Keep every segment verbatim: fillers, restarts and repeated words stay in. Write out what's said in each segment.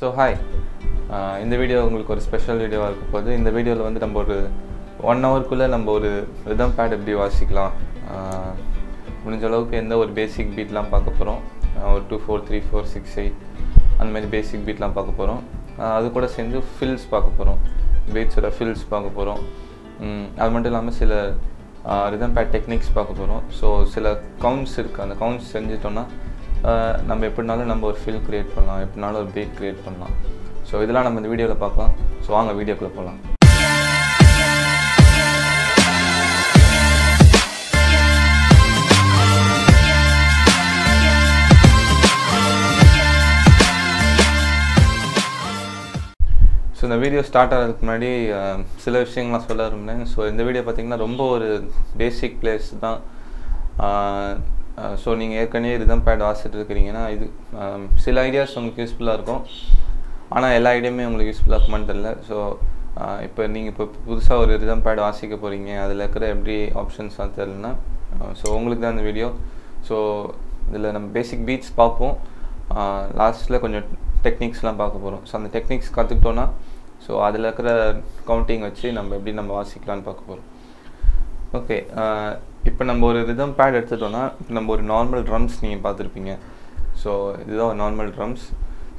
So hi, uh, in this video, we have a special video. In this video, we have one hour rhythm pad. We have a basic beat, two four three four six eight, and basic beat. We have fills, beats fills. We have rhythm pad techniques. So, sila counts irukka. Counts Uh, we will create a bait create. So, this is the video. So, let's video. So, the video started with a selection. So, in the video, a basic place. Uh, Uh, so, you can use rhythm pad. Um, Some ideas are useful, but all ideas are useful. So, uh, if you have a rhythm pad, you can use every option. So, you can the video. So, we will see basic beats. Uh, last, we will see techniques. So, the techniques are useful. So, we will see counting. Okay. Uh, இப்போ நம்ம ஒரு rhythm pad எடுத்துட்டோம்னா நம்ம ஒரு normal drums நீங்க பாத்துருப்பீங்க so இதுதான் normal drums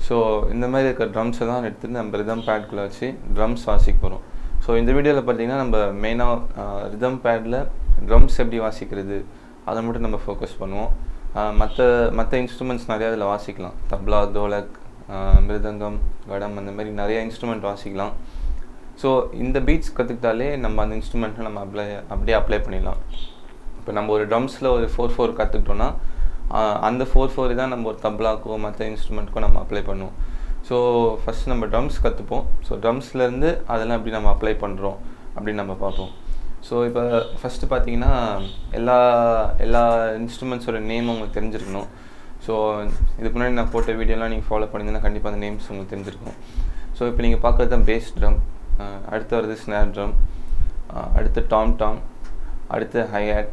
so இந்த மாதிரி இருக்க drums தான் எடுத்து நம்ம rhythm pad குள்ள வச்சு drums வாசிக்க போறோம் சோ இந்த வீடியோல பாத்தீங்கன்னா நம்ம மெயினா rhythm padல drums எப்படி வாசிக்கிறது அத மட்டும் நம்ம ஃபோக்கஸ் பண்ணுவோம் மத்த மத்த instruments நிறைய அதல வாசிக்கலாம் தப்லா தோலக் மிருதங்கம் கடம் அந்த மாதிரி நிறைய instrument வாசிக்கலாம் சோ இந்த beats கத்துக்கிட்டாலே நம்ம அந்த instrument நம்ம அப்ளை அப்படியே அப்ளை பண்ணிடலாம் If we have a drums four four, and the four four is the tabla or other instrument. So, first we have drums. So, drums we apply drums. So, if first we have instruments name. So, if you follow the video, you follow the names. So, if you look at the bass drum, the snare drum, the tom-tom, the hi-hat,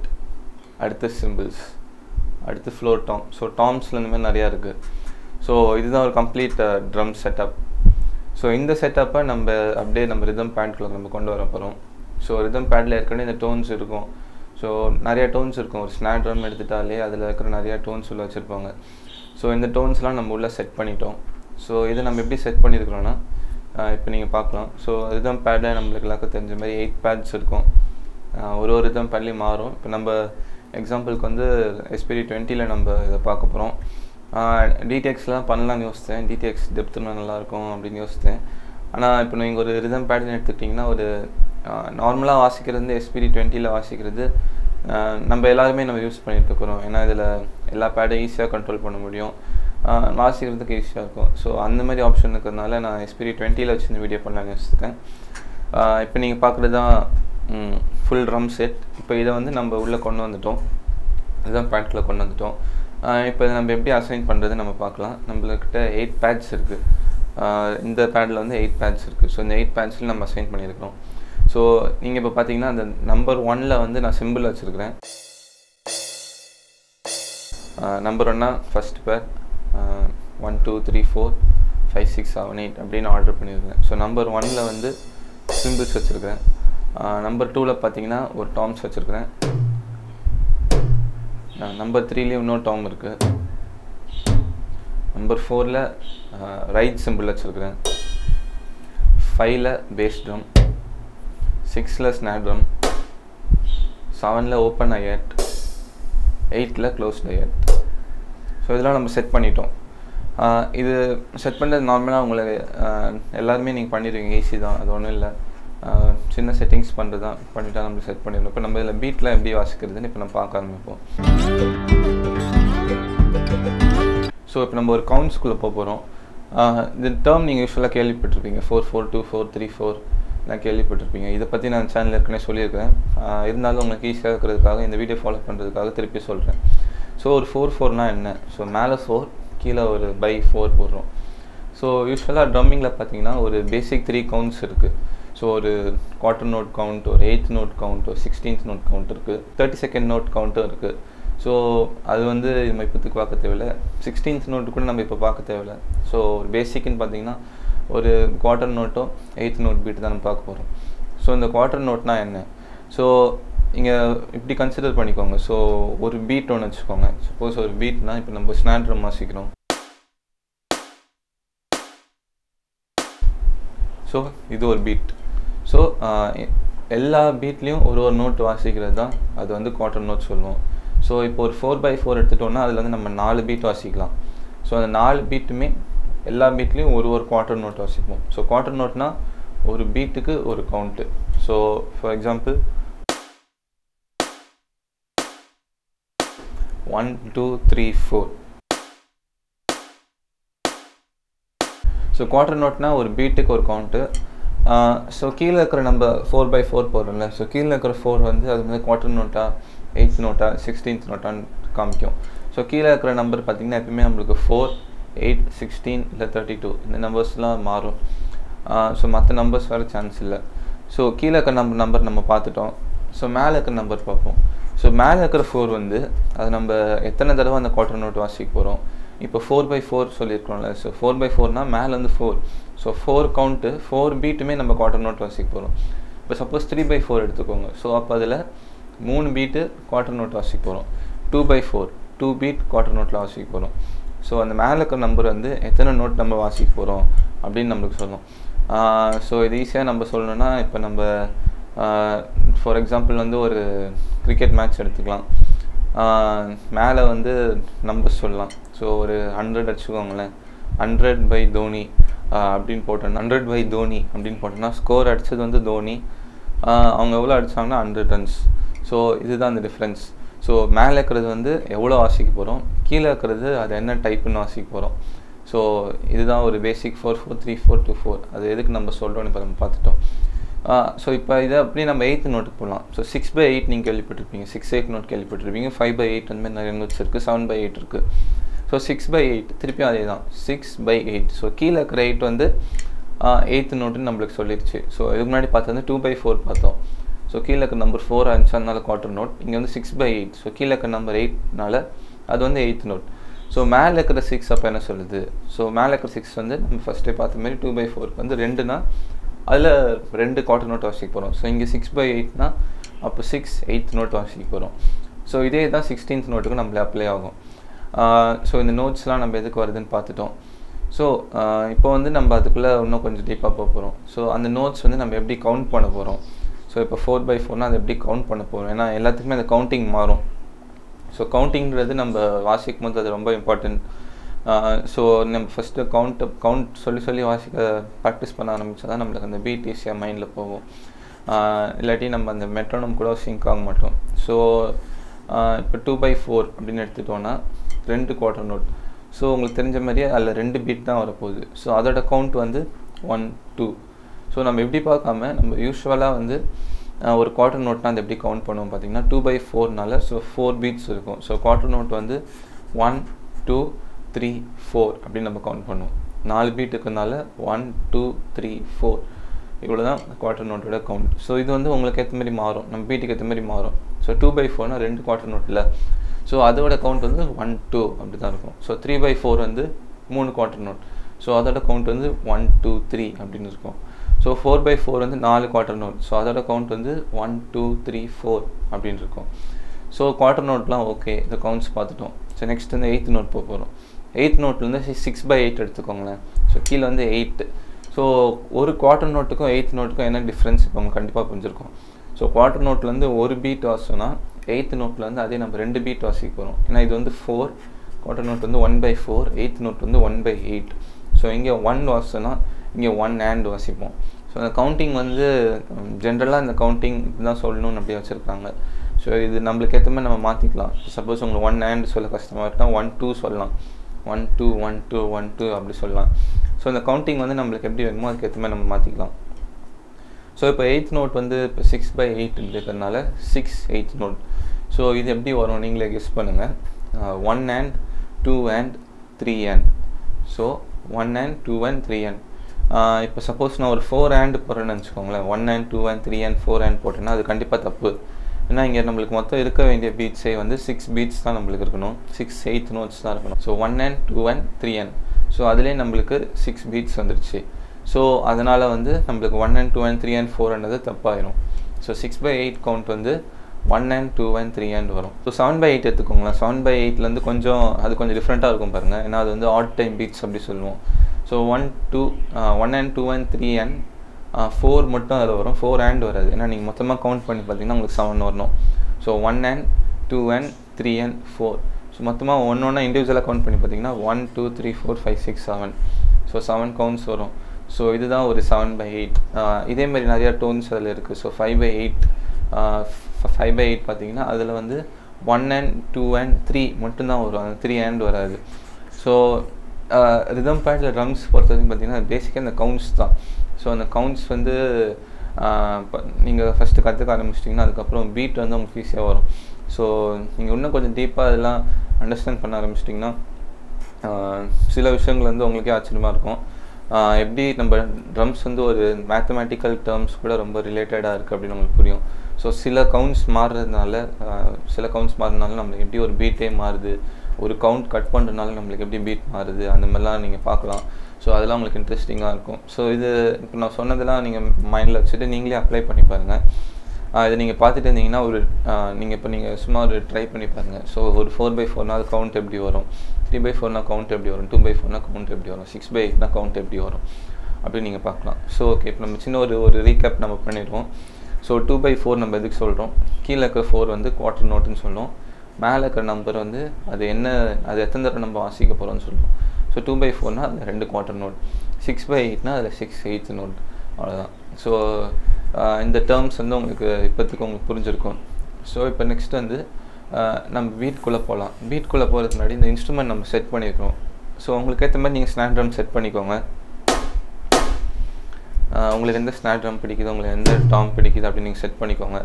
அடுத்து symbols அடுத்து floor tom so toms ல நம்ம நிறைய இருக்கு so இதுதான் ஒரு complete uh, drum setup so இந்த செட்டப்ப நம்ம அப்படியே நம்ம rhythm pad குள்ள நம்ம கொண்டு வர போறோம் so rhythm pad ல ஏற்கனவே இந்த tones இருக்கும் so நிறைய tones இருக்கும் ஒரு snare drum எடுத்துட்டாலே அதுல இருக்கிற நிறைய tones உள்ள வச்சிருப்பாங்க so இந்த tones எல்லாம் நம்ம உள்ள செட் பண்ணிட்டோம் so இது நம்ம எப்படி செட் பண்ணிருக்கோம்னா இப்போ நீங்க பார்க்கலாம் so rhythm padல நமக்கு எல்லாக்க தெரிஞ்ச மாதிரி eight pads இருக்கும் ஒரு ஒரு rhythm padல மாறும் இப்போ நம்ம example kondu S P D twenty la namba idu paakaporom dtx la pannalam yosithen dtx depth na nalla irukum appdi yosithen ana ipo neenga oru rhythm pattern edutittingna oru normally vaasikiradhu S P D twenty la vaasikiradhu namba ellarume namba use panniterukkom ena idla ella pad easy ah control panna mudiyum vaasikiradhukku easy ah irukum so andha mari option irukkranaala na S P D twenty la vechina video pannalam yosithen ipo neenga paakradha Mm, full drum set. Now we have to put this pad. Now we have to assign eight pads. Uh, in the pad is eight pads. So in the eight pads we assign pannirukkom. So you can see the number one la vandu na symbol vechirukken. Uh, number one na first pair uh, one two three four five six seven eight appdinu order pannirukken. So number one la vandu symbols vechirukken. Uh, number two la pathina or toms vechirukken uh, number three la no tom irukku number four la uh, right symbol vechirukken five la bass drum six la snare drum seven la open hi-hat eight la closed hi-hat so idala namu set pannitom uh, idu set pandradhu normally ungala uh, ellarume neenga panniruvinga easy da adu onnu illa Uh, சின்ன settings பண்றதா பண்ணிட்டா நம்ம set பண்ணிரலாம். இப்போ நம்ம இதுல பீட்ல எப்படி வாசிக்கிறதுன்னு இப்போ நம்ம பார்க்க ஆரம்பிப்போம். சோ இப்போ நம்ம ஒரு கவுண்ட்ஸ் குள்ள போறோம். இந்த டர்ம் நீங்க யூசுவலா கேள்விப்பட்டிருப்பீங்க. four four two four three four நான் கேள்விப்பட்டிருப்பீங்க. இத பத்தி நான் சேனல்ல ஏற்கனவே சொல்லியிருக்கேன். இருந்தாலும் உங்களுக்கு ஈஸியா இருக்குறதுக்காக இந்த வீடியோ ஃபாலோ பண்றதுக்காக திருப்பி சொல்றேன். சோ ஒரு four four னா என்ன? சோ மேல four, கீழ ஒரு by four போடுறோம். சோ யூசுவலா ட்ரம்மிங்ல பாத்தீங்கன்னா ஒரு பேசிக் three கவுண்ட்ஸ் இருக்கு. So, a quarter note count, or eighth note count, or sixteenth note count, thirty second note count, So, that's why we have to look at the sixteenth note. So, basic in the quarter note and eighth note beat. So, the quarter note na enna? So, you can consider it. So, one beat. Suppose one beat na, we have snare drum. So, this is one beat. So, all beat is one note. That's the quarter note. So if four by four எடுத்துட்டோம்னா அதுல இருந்து நம்ம four beat வாசிக்கலாம் so அந்த four பீட்டுமே எல்லா பீட்லயும் ஒரு ஒரு குவார்ட்டர் நோட் வாசிப்போம் சோ குவார்ட்டர் நோட்னா ஒரு பீட்டுக்கு ஒரு count so for example one two three four so quarter நோட்னா ஒரு பீட்டுக்கு ஒரு கவுண்ட் சோ கீழ இருக்கிற நம்ம four by four போறோம்ல சோ கீழ இருக்கிற four வந்து அது வந்து குவார்ட்டர் நோட்டா eighth note, sixteenth note and come. So kila kra number pathina four, eight, sixteen, thirty-two. In the numbers la maru. Uh, so matha numbers vara chance illa. So kila kra number number nama paathutom. So mala kra number paapom. So mala kra four vandu adu namba ethana thadava and quarter note vaasik porom. Ipo four by four solirukkom. So four by four na mala and four. So four count four beat me namba quarter note vaasik porom. But suppose three by four edutukonga. So appo adula three beat quarter note வாசிக்க போறோம் two by four two beat quarter note வாசிக்க போறோம் so அந்த மேல இருக்கிற number வந்து எத்தனை note நம்ம வாசிக்க போறோம் அப்படி நமக்கு சொல்லணும் சோ இது ஈஸியா நம்ம சொல்லணும்னா இப்போ நம்ம for example வந்து ஒரு cricket match எடுத்துக்கலாம் மேல வந்து நம்பர் சொல்லலாம் சோ ஒரு one hundred அடிச்சுக்கோங்களே one hundred by Dhoni அப்படிን போட்டோம் one hundred by தோனி அப்படின் போட்டோம்னா ஸ்கோர் அடிச்சது வந்து தோனி அவங்க எவ்வளவு அடிச்சாங்கன்னா one hundred runs So, this is the difference. So, மேல இருக்குறது வந்து எவ்வளவு வாசிக்க போறோம் கீழ இருக்குறது அது என்ன டைப்னு வாசிக்க போறோம் சோ இதுதான் ஒரு basic four four three four two four அது எதுக்கு நம்ம சொல்றோம்னு இப்ப நம்ம பார்த்துட்டோம் சோ இப்போ இத அப்படியே நம்ம eighth நோட்டுக்கு போலாம் சோ six by eight நீங்க கேள்விப்பட்டிருப்பீங்க six eight நோட் கேள்விப்பட்டிருப்பீங்க five by eight அந்த மாதிரி நிறைய நோட்ஸ் இருக்கு seven by eight இருக்கு சோ six by eight திருப்பி அதேதான் six by eight சோ கீழ இருக்குற eight வந்து eighth நோட்னு நமக்கு சொல்லிருச்சு சோ இதுக்கு முன்னாடி பார்த்தது two by four பார்த்தோம் So, number four is a quarter note, six by eight. So, number eight is the eighth note. So, the six is the So, the six is the first step, two by four. So, two quarter note. So, six by eight is six eighth note. So, this is the sixteenth note. So, in the notes, we will So, now we will deep up. So, in the notes, we will count. So if four by four na adey count panna porom ena ellathukume the counting marum so counting radhu namba vaasikumad adu romba important uh, so namba first count count solli solli vaasika practice panna arambichadha namakku and beat easy mind la povum illati namba and metronome kuda sync aag mattom so ipo two by four appdin eduthitona two quarter note so ungalku therinja mariya alla two beat dhaan varapodhu so adoda count vandu one two So, we will count usually a quarter note two by four, so four beats. So, quarter note one, two, three, four. We will count four beats, one, two, three, four. This is the quarter note count. So, this is the So, two by four is two quarter note. So, that count is one, two. So, three by four is three quarter note. So, that count is one, two, three. So four by four is four quarter note. So that count is one, two, three, four. So quarter note la okay, the counts paathutom. So next is the eighth note porom. eighth note la six by eight eduthukonga. So keel is eight. So one quarter note ku eighth note ku enna difference ipo kandipa punjirukom. So quarter note la one beat vasona eighth note la adhe nam two beat vasikkorom. Ena idu vandu four quarter note vandu one by four, eighth note vandu one by eight. So inge one vasona inge one and vasipom. So the counting is generally the counting is sold known appear. So the number mathikla. Suppose you one and solar customer one two solan. One two one two one two abdisolan. So the counting on the number kept even more mathikla. So if eighth note on the six by eight six eighth note. So this empty or running like is one and two and three and so one and two and three and Uh, if suppose now four and one and two and three and four and போட்டனா அது கண்டிப்பா தப்பு ஏன்னா இங்க நமக்கு மொத்தம் இருக்க வேண்டிய பீட்ஸே வந்து six பீட்ஸ் தான் நமக்கு இருக்கணும் six eighth notes தான் இருக்கணும் so one and two and three and so அதுலயே நமக்கு six பீட்ஸ் வந்துருச்சு சோ அதனால வந்து நமக்கு one and two and three and four னது தப்பாயிரும் so six by eight count வந்து one and two and three and வரும் சோ seven by eight எடுத்துக்கோங்க seven by eight ல இருந்து கொஞ்சம் அது கொஞ்சம் டிஃபரண்டா இருக்கும் பாருங்க ஏன்னா அது வந்து odd time beats அப்படி சொல்லுவோம் so one two one and two and three and four மட்டும் அதுல வரும் four and வராது ஏன்னா நீங்க மொத்தமா கவுண்ட் பண்ணி பாத்தீங்கன்னா உங்களுக்கு seven வரணும் so one and two and three and four so மொத்தமா ஒவ்வொண்ணா இன்டிவிஜுவலா கவுண்ட் பண்ணி பாத்தீங்கன்னா one two three four five six seven so seven counts வரும் சோ இதுதான் ஒரு seven by eight இதே மாதிரி நிறைய டோன்ஸ் அதுல இருக்கு சோ five by eight பாத்தீங்கன்னா அதுல வந்து one and two and three மட்டும் தான் வரும் அந்த three and வராது சோ ரிதம் பார்ட்ல ட்ரம்ஸ் போறது பாத்தீங்கன்னா பேசிக்கா அந்த கவுண்ட்ஸ் தான் சோ அந்த கவுண்ட்ஸ் வந்து நீங்க ஃபர்ஸ்ட் கத்துக்க ஆரம்பிச்சிட்டீங்கன்னா அதுக்கு அப்புறம் பீட் வந்து உங்களுக்கு ஈஸியா வரும் சோ நீங்க இன்னும் கொஞ்சம் டீப்பா இதெல்லாம் அண்டர்ஸ்டாண்ட் பண்ண ஆரம்பிச்சிட்டீங்கன்னா சில விஷயங்கள் வந்து உங்களுக்கு ஆச்சரியமா இருக்கும் எப்படி நம்ம ட்ரம்ஸ் வந்து ஒரு மேத்தமேட்டிக்கல் டர்ம்ஸ் கூட ரொம்ப ரிலேட்டடா இருக்கு அப்படி நமக்கு புரியும் சோ சில கவுண்ட்ஸ் மாறறதுனால சில கவுண்ட்ஸ் மாறறதுனால நமக்கு எப்படி ஒரு பீட்டே மாறுது ஒரு கவுண்ட் கட் பண்றதுனால நமக்கு எப்படி பீட் மாறுது அந்த மாதிரிலாம் நீங்க பார்க்கலாம் சோ அதெல்லாம் உங்களுக்கு இன்ட்ரஸ்டிங்கா இருக்கும் சோ இது இப்போ நான் சொன்னதெல்லாம் நீங்க மைண்ட்ல வச்சிட்டு நீங்களே அப்ளை பண்ணி பாருங்க இது நீங்க பார்த்துட்டு இருந்தீங்கன்னா ஒரு நீங்க இப்போ நீங்க சும்மா ஒரு ட்ரை பண்ணி பாருங்க சோ ஒரு four by four னா கவுண்ட் எப்படி வரும் three by four னா கவுண்ட் எப்படி வரும் two by four னா கவுண்ட் எப்படி வரும் six by eight னா கவுண்ட் எப்படி வரும் அப்படி நீங்க பார்க்கலாம் சோ ஓகே இப்போ நம்ம சின்ன ஒரு ஒரு ரீகேப் நம்ம பண்ணிடுவோம் சோ two by four நம்ம எதுக்கு சொல்றோம் கீழ இருக்க four வந்து குவார்ட்டர் நோட்னு சொல்றோம் மேல இருக்க நம்பர் வந்து அது என்ன அது எத்தனை தடவை நம்ம வாசிக்க போறோம்னு சொல்றோம் சோ two by four னா அது ரெண்டு quarter note six by eight னா அது six eighth நோட் அவ்வளவுதான் சோ இந்த டர்ம்ஸ் வந்து உங்களுக்கு இப்போத்துக்கு உங்களுக்கு புரிஞ்சிருக்கும் சோ இப்போ நெக்ஸ்ட் வந்து நம்ம பீட் குள்ள போலாம் பீட் குள்ள போறதுக்கு முன்னாடி இந்த இன்ஸ்ட்ருமென்ட் நம்ம செட் பண்ணிருக்கோம் சோ உங்களுக்கு ஏத்த மாதிரி நீங்க ஸ்னார் ட்ரம் செட் பண்ணிக்கோங்க உங்களுக்கு எந்த ஸ்னார் ட்ரம் பிடிக்குது உங்களுக்கு எந்த டாம் பிடிக்குது அப்படி நீங்க செட் பண்ணிக்கோங்க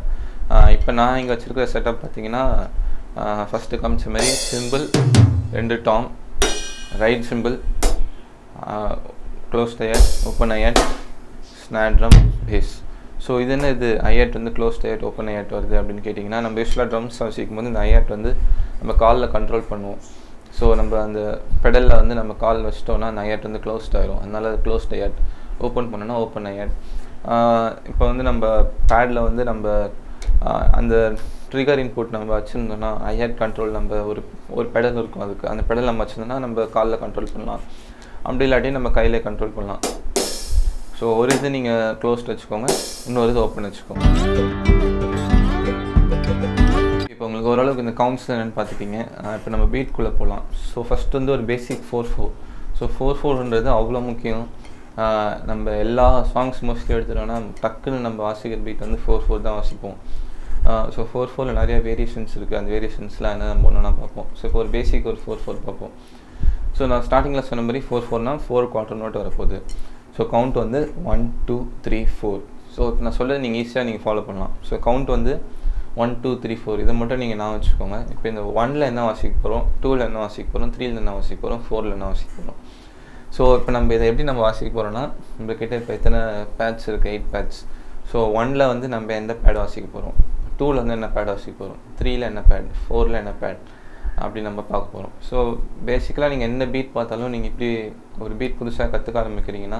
இப்போ நான் இங்க வச்சிருக்கிற செட்டப் பாத்தீங்கன்னா ஃபர்ஸ்ட் காமிச்ச மாதிரி சிம்பிள் ரெண்டு tom ride simple close tyre open hi hat snare drum bass so இது என்ன இது ஐயட் வந்து க்ளோஸ் டயர் ஓபன் ஐயட் வருது அப்படினு கேட்டிங்கன்னா நம்ம யூசுவலா ட்ரம்ஸ் வாசிக்கும்போது இந்த ஐயட் வந்து நம்ம கால்ல கண்ட்ரோல் பண்ணுவோம் சோ நம்ம அந்த பெடல்ல வந்து நம்ம கால் வச்சிட்டோம்னா அந்த ஐயட் வந்து க்ளோஸ்ட் ஆயிடும் அதனால அது க்ளோஸ் டயர் ஓபன் பண்ணனும்னா ஓபன் ஐயட் இப்போ வந்து நம்ம பேட்ல வந்து நம்ம அந்த ட்ரிகர் இன்புட் நம்ம வச்சிருந்தோம்னா ஐயட் கண்ட்ரோல் நம்ம ஒரு ஒரு பெடல் இருக்கும் அதுக்கு அந்த பெடல் நம்ம வச்சிருந்தோம்னா நம்ம கால்ல கண்ட்ரோல் பண்ணலாம் அப்படி இல்லாட்டி நம்ம கையில கண்ட்ரோல் பண்ணலாம் சோ ஒரு இது நீங்க க்ளோஸ்ட் வச்சுக்கோங்க இன்னொரு இது ஓபன் வச்சுக்கோங்க இப்போ உங்களுக்கு ஓரளவுக்கு இந்த கவுண்ட்ஸ் என்னன்னு பார்த்துட்டீங்க இப்போ நம்ம பீட் குள்ள போலாம் சோ ஃபர்ஸ்ட் வந்து ஒரு basic four four so four four ன்றது அவ்வளவு முக்கியம் நம்ம எல்லா சாங்ஸ் மோஸ்ட்லி எடுத்துறோம்னா டக்குன்னு நம்ம வாசிக்கிற பீட் வந்து four four தான் வாசிப்போம் சோ four four ல நிறைய வேரியேஷன்ஸ் இருக்கு அந்த வேரியேஷன்ஸ்லாம் என்ன நம்ம ஒண்ணா பார்ப்போம் சோ இப்போ ஒரு பேசிக் ஒரு four four பார்ப்போம் சோ நான் ஸ்டார்டிங்ல சொன்ன மாதிரி four four னா four குவார்ட்டர் நோட் வர போகுது சோ கவுண்ட் வந்து one two three four so நான் சொல்றது நீங்க ஈஸியா நீங்க ஃபாலோ பண்ணலாம் சோ கவுண்ட் வந்து one two three four இத மட்டும் நீங்க நான் வச்சுக்கோங்க இப்போ இந்த one ல என்ன வாசிக்க போறோம் two ல என்ன வாசிக்க போறோம் three ல என்ன வாசிக்க போறோம் four ல என்ன வாசிக்க போறோம் சோ இப்போ நம்ம இத எப்படி நம்ம வாசிக்க போறோம்னா நம்ம கிட்ட இப்போ எத்தனை பேட்ஸ் இருக்கு eight பேட்ஸ் சோ one ல வந்து நம்ம எந்த பேட் வாசிக்க போறோம் two ல வந்து என்ன பேட் வாசிக்க போறோம் three ல என்ன பேட் four ல என்ன பேட் அப்படி நம்ம பார்க்க போறோம் சோ பேசிக்கலா நீங்க என்ன பீட் பார்த்தாலும் நீங்க இப்படி ஒரு பீட் புதுசா கத்துக்க ஆரம்பிக்கிறீங்கன்னா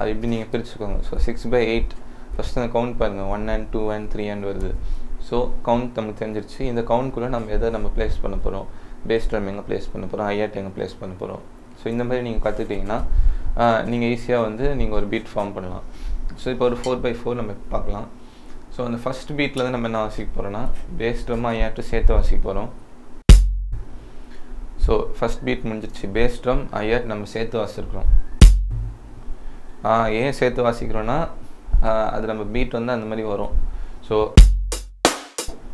அது இப்படி நீங்க பிரிச்சுக்கோங்க so six by eight first அந்த கவுண்ட் பாருங்க one and two and three and வருது சோ கவுண்ட் நமக்கு தெரிஞ்சிருச்சு இந்த கவுண்ட் குள்ள நம்ம எதை நம்ம பிளேஸ் பண்ண போறோம் பேஸ் ட்ரம் எங்க பிளேஸ் பண்ண போறோம் ஹையட் எங்க பிளேஸ் பண்ண போறோம் சோ இந்த மாதிரி நீங்க கத்துக்கிட்டீங்கன்னா நீங்க ஈஸியா வந்து நீங்க ஒரு பீட் ஃபார்ம் பண்ணலாம் சோ இப்போ ஒரு four by four நம்ம பார்க்கலாம் சோ அந்த ஃபர்ஸ்ட் பீட்ல இருந்து நம்ம என்ன வாசிக்க போறோம்னா பேஸ் ட்ரம் ஹையட் சேர்த்து வாசிக்க போறோம் சோ ஃபர்ஸ்ட் பீட் முடிஞ்சிருச்சு பேஸ் ட்ரம் ஐயட் நம்ம சேர்த்து வாசிக்கிறோம் ஆ ஏன் சேர்த்து வாசிக்கிறோம்னா அது நம்ம பீட் வந்து அந்த மாதிரி வரும் சோ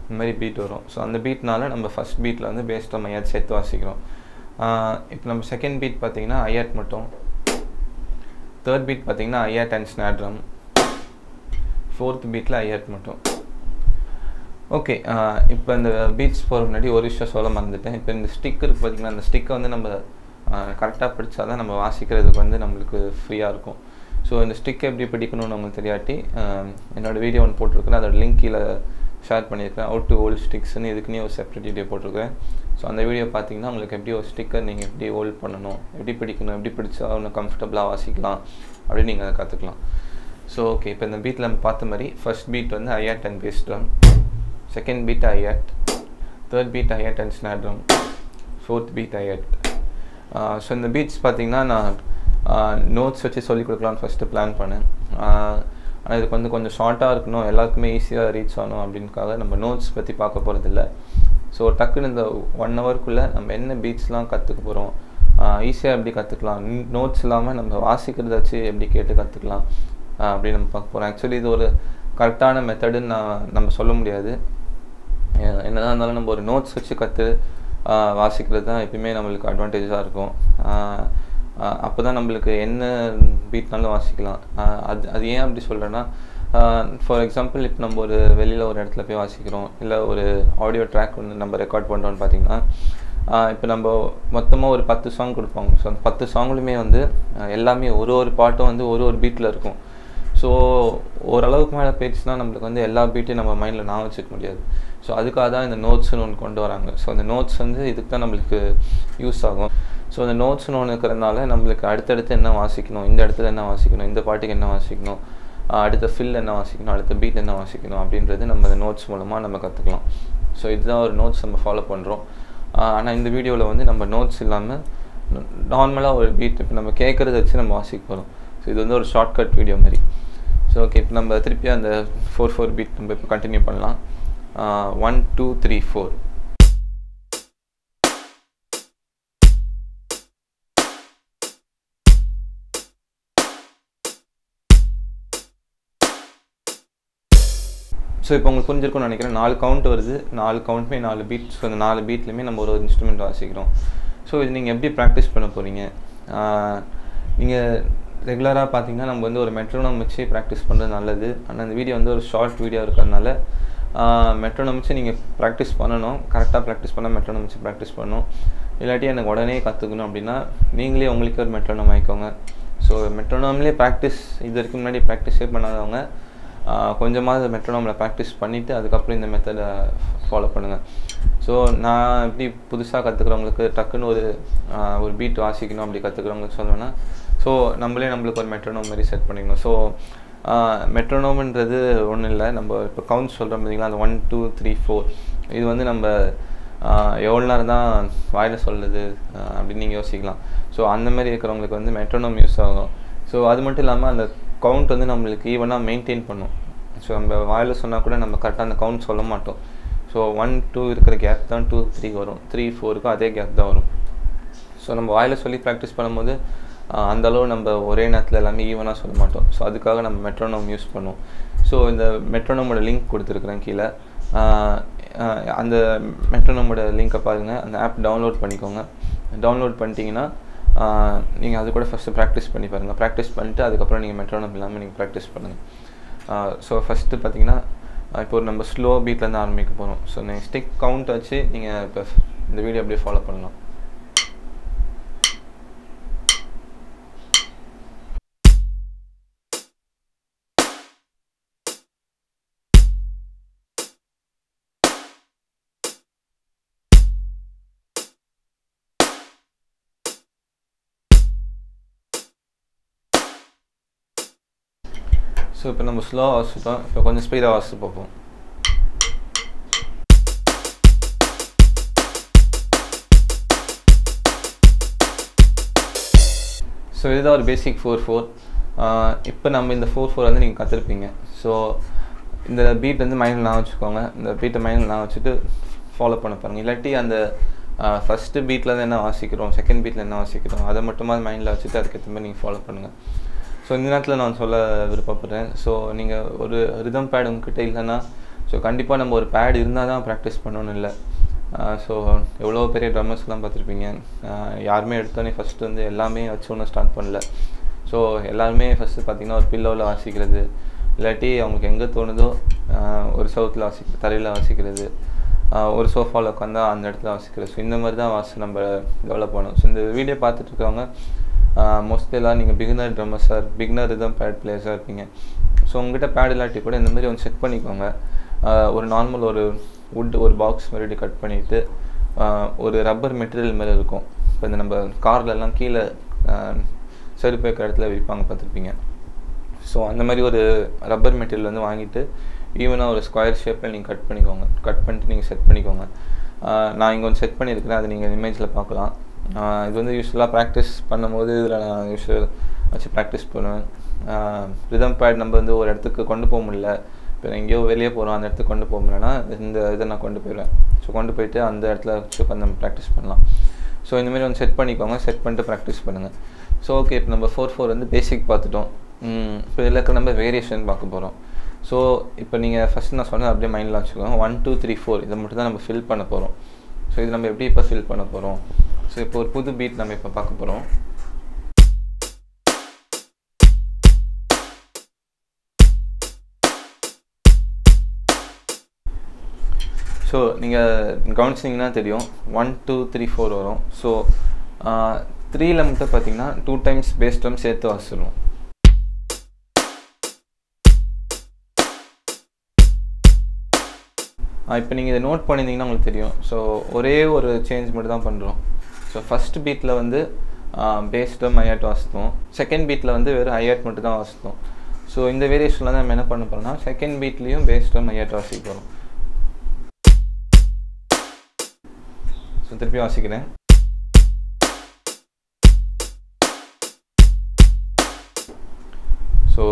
இந்த மாதிரி பீட் வரும் சோ அந்த பீட்னால நம்ம ஃபர்ஸ்ட் பீட்ல வந்து பேஸ் ட்ரம் ஐயட் சேர்த்து வாசிக்கிறோம் இப்போ நம்ம செகண்ட் பீட் பாத்தீங்கன்னா ஐயட் மட்டும் தேர்ட் பீட் பாத்தீங்கன்னா ஐயட் அண்ட் ஸ்னார் ட்ரம் ஃபோர்த் பீட்ல ஐயட் மட்டும் ஓகே இப்போ இந்த பீட்ஸ் போகிற முன்னாடி ஒரு விஷயம் சொல்ல மறந்துட்டேன் இப்போ இந்த ஸ்டிக் இருக்கு பார்த்தீங்கன்னா அந்த ஸ்டிக்கை வந்து நம்ம கரெக்டாக பிடிச்சா தான் நம்ம வாசிக்கிறதுக்கு வந்து நம்மளுக்கு ஃப்ரீயாக இருக்கும் ஸோ இந்த ஸ்டிக்கை எப்படி பிடிக்கணும்னு உங்களுக்கு தெரியாட்டி என்னோடய வீடியோ ஒன்று போட்டிருக்குன்னா அதோட லிங்க் கீழே ஷேர் பண்ணியிருக்கேன். ஹவு டு ஹோல்ட் ஸ்டிக்ஸ்ன்னு இதுக்குன்னே ஒரு செப்ரேட் வீடியோ போட்டிருக்கேன். ஸோ அந்த வீடியோ பார்த்தீங்கன்னா உங்களுக்கு எப்படி ஒரு ஸ்டிக்கர் நீங்கள் எப்படி ஹோல்ட் பண்ணணும், எப்படி பிடிக்கணும், எப்படி பிடிச்சா ஒன்று கம்ஃபர்டபுளாக வாசிக்கலாம் அப்படின்னு நீங்கள் அதை கற்றுக்கலாம். ஸோ ஓகே, இப்போ இந்த பீட்டில் நம்ம பார்த்த மாதிரி ஃபர்ஸ்ட் பீட் வந்து hi hat and bass drum, second beat hi hat, third beat hi hat and snare drum, fourth beat hi hat. So இந்த பீட்ஸ் பார்த்திங்கன்னா நான் நோட்ஸ் வச்சு சொல்லிக் கொடுக்கலான்னு ஃபஸ்ட்டு பிளான் பண்ணேன். ஆனால் இதுக்கு வந்து கொஞ்சம் ஷார்ட்டாக இருக்கணும், எல்லாருக்குமே ஈஸியாக ரீச் ஆகணும் அப்படின்னுக்காக நம்ம நோட்ஸ் பற்றி பார்க்க போகிறதில்ல. ஸோ டக்குன்னு இந்த ஒன் ஹவருக்குள்ளே நம்ம என்ன பீட்ஸ்லாம் கற்றுக்க போகிறோம், ஈஸியாக எப்படி கற்றுக்கலாம், நோட்ஸ் இல்லாமல் நம்ம வாசிக்கிறத வச்சு எப்படி கேட்டு கற்றுக்கலாம் அப்படின்னு நம்ம பார்க்க போகிறோம். ஆக்சுவலி இது ஒரு கரெக்டான மெத்தடுன்னு நான் நம்ம சொல்ல முடியாது. என்னதான் இருந்தாலும் நம்ம ஒரு நோட்ஸ் வச்சு கற்று வாசிக்கிறது தான் எப்பயுமே நம்மளுக்கு அட்வான்டேஜாக இருக்கும். அப்போ தான் நம்மளுக்கு என்ன பீட்னாலும் வாசிக்கலாம். அது அது ஏன் அப்படி சொல்கிறேன்னா, ஃபார் எக்ஸாம்பிள் இப்போ நம்ம ஒரு வெளியில் ஒரு இடத்துல போய் வாசிக்கிறோம், இல்லை ஒரு ஆடியோ ட்ராக் ஒன்று நம்ம ரெக்கார்ட் பண்ணுறோன்னு பார்த்திங்கன்னா, இப்போ நம்ம மொத்தமாக ஒரு பத்து சாங் கொடுப்பாங்க. ஸோ அந்த பத்து சாங்குமே வந்து எல்லாமே ஒரு ஒரு பாட்டும் வந்து ஒரு ஒரு பீட்டில் இருக்கும். ஸோ ஓரளவுக்கு மேலே போயிடுச்சுன்னா நம்மளுக்கு வந்து எல்லா பீட்டையும் நம்ம மைண்டில் நான் வச்சுக்க முடியாது. ஸோ அதுக்காக தான் இந்த நோட்ஸ்ன்னு ஒன்று கொண்டு வராங்க. ஸோ அந்த நோட்ஸ் வந்து இதுக்கு தான் நம்மளுக்கு யூஸ் ஆகும். ஸோ அந்த நோட்ஸ்ன்னு ஒன்று இருக்கிறதுனால நம்மளுக்கு அடுத்தடுத்து என்ன வாசிக்கணும், இந்த இடத்துல என்ன வாசிக்கணும், இந்த பாட்டுக்கு என்ன வாசிக்கணும், அடுத்த ஃபில் என்ன வாசிக்கணும், அடுத்த பீட் என்ன வாசிக்கணும் அப்படின்றது நம்ம அந்த நோட்ஸ் மூலமாக நம்ம கற்றுக்கலாம். ஸோ இதுதான் ஒரு நோட்ஸ் நம்ம ஃபாலோ பண்ணுறோம். ஆனால் இந்த வீடியோவில் வந்து நம்ம நோட்ஸ் இல்லாமல் நார்மலாக ஒரு பீட் இப்போ நம்ம கேட்குறத வச்சு நம்ம வாசிக்க போகிறோம். ஸோ இது வந்து ஒரு ஷார்ட்கட் வீடியோ மாதிரி. ஸோ ஓகே, இப்போ நம்ம திருப்பி அந்த ஃபோர் ஃபோர் பீட் நம்ம இப்போ கண்டினியூ பண்ணலாம். One two three four so இப்போ உங்களுக்கு புரிஞ்சிருக்கும்னு நினைக்கிறேன். நாலு கவுண்ட் வருது, நாலு கவுண்ட்டுமே நாலு பீட். ஸோ அந்த நாலு பீட்லையுமே நம்ம ஒரு ஒரு இன்ஸ்ட்ருமெண்ட் வாசிக்கிறோம். ஸோ இது நீங்கள் எப்படி ப்ராக்டிஸ் பண்ண போகிறீங்க? நீங்கள் ரெகுலராக பார்த்தீங்கன்னா நம்ம வந்து ஒரு மெட்ரோனம் வச்சு ப்ராக்டிஸ் பண்ணுறது நல்லது. ஆனால் இந்த வீடியோ வந்து ஒரு ஷார்ட் வீடியோ இருக்கிறதுனால மெட்ரோனம் வச்சு நீங்கள் ப்ராக்டிஸ் பண்ணணும். கரெக்டாக ப்ராக்டிஸ் பண்ணால் மெட்ரோனம் வச்சு ப்ராக்டிஸ் பண்ணணும். இல்லாட்டி எனக்கு உடனே கற்றுக்கணும் அப்படின்னா நீங்களே உங்களுக்கு ஒரு மெட்ரோனம் ஆகிக்கோங்க. ஸோ மெட்ரோனம்லேயே ப்ராக்டிஸ் இது வரைக்கும் முன்னாடி ப்ராக்டிஸே பண்ணாதவங்க கொஞ்சமாக மெட்ரோனோமில் ப்ராக்டிஸ் பண்ணிவிட்டு அதுக்கப்புறம் இந்த மெத்தடை ஃபாலோ பண்ணுங்கள். ஸோ நான் எப்படி புதுசாக கற்றுக்கிறவங்களுக்கு டக்குன்னு ஒரு ஒரு பீட் வாசிக்கணும் அப்படி கற்றுக்கிறவங்களுக்கு சொன்னோன்னா, ஸோ நம்மளே நம்மளுக்கு ஒரு மெட்ரோனோம் மாதிரி செட் பண்ணிக்கணும். ஸோ மெட்ரோனோம்ன்றது ஒன்றும் இல்லை, நம்ம இப்போ கவுண்ட் சொல்கிறோம் பார்த்திங்களா, அந்த ஒன் டூ த்ரீ ஃபோர் இது வந்து நம்ம எவ்வளோ நேரம் தான் வாயில் சொல்லுது அப்படின்னு நீங்கள் யோசிக்கலாம். ஸோ அந்த மாதிரி இருக்கிறவங்களுக்கு வந்து மெட்ரோனோம் யூஸ் ஆகும். ஸோ அது மட்டும் இல்லாமல் அந்த கவுண்ட் வந்து நம்மளுக்கு ஈவனாக மெயின்டைன் பண்ணும். ஸோ நம்ம வாயில் சொன்னால் கூட நம்ம கரெக்டாக அந்த கவுண்ட் சொல்ல மாட்டோம். ஸோ ஒன் டூ இருக்கிற கேப் தான் டூ த்ரீ வரும், த்ரீ ஃபோருக்கும் அதே கேப் தான் வரும். ஸோ நம்ம வாயில் சொல்லி ப்ராக்டிஸ் பண்ணும்போது அந்தளவு நம்ம ஒரே நேரத்தில் எல்லாமே ஈவனாக சொல்ல மாட்டோம். ஸோ அதுக்காக நம்ம மெட்ரோனோம் யூஸ் பண்ணுவோம். ஸோ இந்த மெட்ரோனோமோட லிங்க் கொடுத்துருக்குறேன் கீழே, அந்த மெட்ரோனோமோட லிங்க்கை பாருங்கள். அந்த ஆப் டவுன்லோட் பண்ணிக்கோங்க. டவுன்லோட் பண்ணிட்டீங்கன்னா நீங்கள் அது கூட ஃபஸ்ட்டு ப்ராக்டிஸ் பண்ணி பாருங்கள். ப்ராக்டிஸ் பண்ணிட்டு அதுக்கப்புறம் நீங்கள் மெட்ரோனம் இல்லாமல் நீங்கள் ப்ராக்டிஸ் பண்ணுங்கள். ஸோ ஃபஸ்ட்டு பார்த்தீங்கன்னா இப்போ ஒரு நம்ம ஸ்லோ பீட்லேருந்து ஆரம்பிக்க போகிறோம். ஸோ நீங்கள் ஸ்டிக் கவுண்ட் வச்சு நீங்கள் இப்போ இந்த வீடியோ அப்படியே ஃபாலோ பண்ணலாம். ஸோ இப்போ நம்ம ஸ்லோவாக வாசிட்டோம், இப்போ கொஞ்சம் ஸ்பீடாக வாசித்து பார்ப்போம். ஸோ இதுதான் ஒரு பேசிக் ஃபோர் ஃபோர். இப்போ நம்ம இந்த ஃபோர் ஃபோர் வந்து நீங்கள் கற்றுருப்பீங்க. ஸோ இந்த பீட் வந்து மைண்டில் நான் வச்சுக்கோங்க. இந்த பீட்டை மைண்டில் நான் வச்சுட்டு ஃபாலோ பண்ண பாருங்கள். இல்லாட்டி அந்த ஃபஸ்ட்டு பீட்டில் தான் என்ன வாசிக்கிறோம், செகண்ட் பீட்டில் என்ன வாசிக்கிறோம், அதை மட்டுமா மைண்டில் வச்சுட்டு அதுக்கேற்ற மாதிரி நீங்கள் ஃபாலோ பண்ணுங்கள். ஸோ இந்த நேரத்தில் நான் சொல்ல விருப்பப்படுறேன், ஸோ நீங்கள் ஒரு ரிதம் பேட் உங்ககிட்ட இல்லைன்னா, ஸோ கண்டிப்பாக நம்ம ஒரு பேட் இருந்தால் தான் ப்ராக்டிஸ் பண்ணணும்னு இல்லை. ஸோ எவ்வளோ பெரிய ட்ரம்மர்ஸ்லாம் பார்த்துருப்பீங்க, யாருமே எடுத்தோன்னே ஃபஸ்ட்டு வந்து எல்லாமே வச்சு ஒன்றும் ஸ்டார்ட் பண்ணல. ஸோ எல்லாருமே ஃபஸ்ட்டு பார்த்திங்கன்னா ஒரு பில்லோவில் வாசிக்கிறது, இல்லாட்டி அவங்களுக்கு எங்கே தோணுதோ ஒரு சவுத்தில் வாசிக்க தரையில் வாசிக்கிறது, ஒரு சோஃபாவில் உட்காந்தா அந்த இடத்துல வாசிக்கிறது. ஸோ இந்த மாதிரி தான் வாசி நம்ம டெவலப் பண்ணணும். ஸோ இந்த வீடியோ பார்த்துட்ருக்கவங்க மோஸ்ட்லி எல்லாம் நீங்கள் பிகினர் ட்ரம்மர்ஸாக பிகினர் ரிதம் பேட் பிளேயர்ஸாக இருப்பீங்க. ஸோ உங்கள்கிட்ட பேட் இல்லாட்டி கூட இந்த மாதிரி ஒன்று செக் பண்ணிக்கோங்க. ஒரு நார்மல் ஒரு wood ஒரு box மாதிரி கட் பண்ணிட்டு ஒரு rubber material மேல இருக்கும் இப்போ இந்த நம்ம கார்ல எல்லாம் கீழ சைடு பேக் இடத்துல வைப்பாங்க பாத்திருப்பீங்க சோ அந்த மாதிரி ஒரு rubber material வந்து வாங்கிட்டு ஈவனா ஒரு ஸ்கொயர் ஷேப்ல நீங்க கட் பண்ணிக்கோங்க கட் பண்ணிட்டு நீங்க செட் பண்ணிக்கோங்க நான் இங்க வந்து செட் பண்ணி இருக்கேன் அது நீங்க இமேஜ்ல பார்க்கலாம் இது வந்து யூசுவலா பிராக்டீஸ் பண்ணும்போது இதல நான் யூசுவல் அச்சு பிராக்டீஸ் பண்ணுவேன் rhythm pad நம்ம வந்து ஒரு இடத்துக்கு கொண்டு போக முடியல இப்போ எங்கயோ வெளிய போறோம் அந்த இடத்துக்கு கொண்டு போக முடியலனா இந்த இத நான் கொண்டு போய்றேன் சோ கொண்டு போயிடு அந்த இடத்துல வச்சு நம்ம பிராக்டீஸ் பண்ணலாம் சோ இந்த மாதிரி வந்து செட் பண்ணிக்கோங்க செட் பண்ணிட்டு பிராக்டீஸ் பண்ணுங்க சோ ஓகே இப்போ நம்ம four four வந்து பேசிக் பார்த்துட்டோம் இப்போ இதலக்க நம்ம வேரியேஷன் பார்க்க போறோம் சோ இப்போ நீங்க ஃபர்ஸ்ட் நான் சொன்னது அப்படியே மைண்ட்ல வச்சுக்கோங்க one two three four இத மட்டும் தான் நம்ம ஃபில் பண்ண போறோம் சோ இது நம்ம எப்படி இப்ப ஃபில் பண்ண போறோம் சோ இப்போ ஒரு புது பீட் நம்ம இப்ப பார்க்க போறோம் So, நீங்க கவுன்சிங்னா தெரியும் one two three four வரும் சோ three ல மட்டும் பாத்தீங்கன்னா two times bass drum சேர்த்து வாசிரோம் இப்போ நீங்க இத நோட் பண்ணிட்டீங்கன்னா உங்களுக்கு தெரியும் சோ ஒரே ஒரு சேஞ்ச் மட்டும் தான் பண்றோம் சோ ஃபர்ஸ்ட் பீட்ல வந்து bass drum hi-hat வாசிரோம் செகண்ட் பீட்ல வந்து வேற hi-hat மட்டும் தான் வாசிரோம் சோ இந்த வேரியேஷன்ல நான் என்ன பண்ணப் போறேன்னா செகண்ட் பீட்லயும் bass drum hi-hat வாசிக்க போறோம் திருப்பி வாசிக்கிறேன் சோ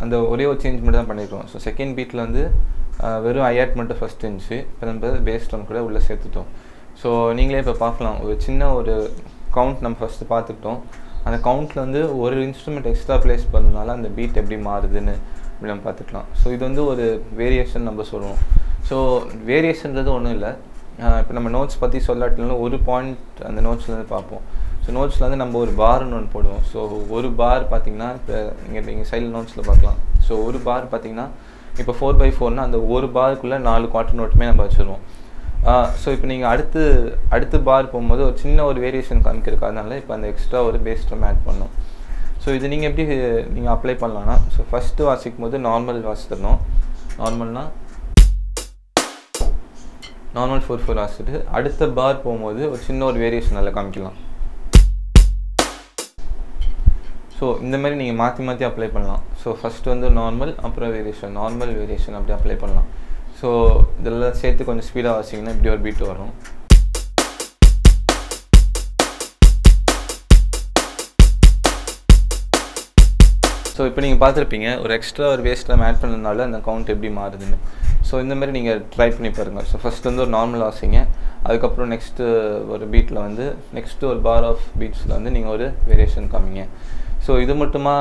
அந்த ஒரே ஒரு சேஞ்ச் மட்டும் தான் பண்ணிட்டோம் சோ செகண்ட் பீட்ல வந்து வெறும் hi-hat மட்டும் ஃபர்ஸ்ட் இன்ச் இப்போ நம்ம bass drum கூட உள்ள சேர்த்துட்டோம் சோ நீங்களே இப்ப பார்க்கலாம் ஒரு சின்ன ஒரு கவுண்ட் நம்ம ஃபர்ஸ்ட் பார்த்துட்டோம் அந்த கவுண்ட்ல வந்து ஒரு இன்ஸ்ட்ரூமென்ட் எக்ஸ்ட்ரா பிளேஸ் பண்ணனால அந்த பீட் எப்படி மாறுதுன்னு நம்ம பார்த்துக்கலாம் சோ இது வந்து ஒரு வேரியேஷன் நம்ம சொல்றோம் சோ வேரியேஷன்ன்றது ஒண்ணும் இல்ல இப்போ நம்ம நோட்ஸ் பத்தி சொல்லாட்டல ஒரு பாயிண்ட் அந்த நோட்ஸ்ல இருந்து பாப்போம் சோ நோட்ஸ்ல இருந்து நம்ம ஒரு பார்னு ஒன்னு போடுவோம் சோ ஒரு பார் பாத்தீங்கன்னா இங்க நீங்க சைல் நோட்ஸ்ல பார்க்கலாம் சோ ஒரு பார் பாத்தீங்கன்னா இப்போ four by four னா அந்த ஒரு பார்க்குள்ள நாலு குவார்ட்டர் நோட்மே நம்ம வச்சிருவோம் சோ இப்போ நீங்க அடுத்து அடுத்து பார் போயும்போது ஒரு சின்ன ஒரு வேரியேஷன் காமிக்கிறதுக்கு அதனால இப்போ அந்த எக்ஸ்ட்ரா ஒரு பேஸ் ட்ரம் ஆட் பண்ணோம் So, இது நீங்க எப்படி நீங்க அப்ளை பண்ணலாம்னா சோ ஃபர்ஸ்ட் வாசிக்கும்போது நார்மல் வாசிறணும் நார்மல்னா நார்மல் four four வாசிட்டு அடுத்த பார் போயும்போது ஒரு சின்ன ஒரு வேரியேஷன் அத காமிக்கலாம் சோ இந்த மாதிரி நீங்க மாத்தி மாத்தி அப்ளை பண்ணலாம் சோ ஃபர்ஸ்ட் வந்து நார்மல் அப்புறம் வேரியேஷன் நார்மல் வேரியேஷன் அப்படி அப்ளை பண்ணலாம் சோ இதெல்லாம் சேர்த்து கொஞ்சம் ஸ்பீடா வாசிங்கன்னா இப்படி ஒரு பீட் வரும் சோ இப்போ நீங்க பாத்துருப்பீங்க ஒரு எக்ஸ்ட்ரா ஒரு பேஸ் ட்ரம் ஆட் பண்ணனால அந்த கவுண்ட் எப்படி மாறுதுன்னு சோ இந்த மாதிரி நீங்க ட்ரை பண்ணி பாருங்க சோ ஃபர்ஸ்ட் வந்து ஒரு நார்மல் வாசிங்க அதுக்கு அப்புறம் நெக்ஸ்ட் ஒரு பீட்ல வந்து நெக்ஸ்ட் ஒரு பார் ஆஃப் பீட்ஸ்ல வந்து நீங்க ஒரு வேரியேஷன் காமிங்க சோ இது மட்டுமா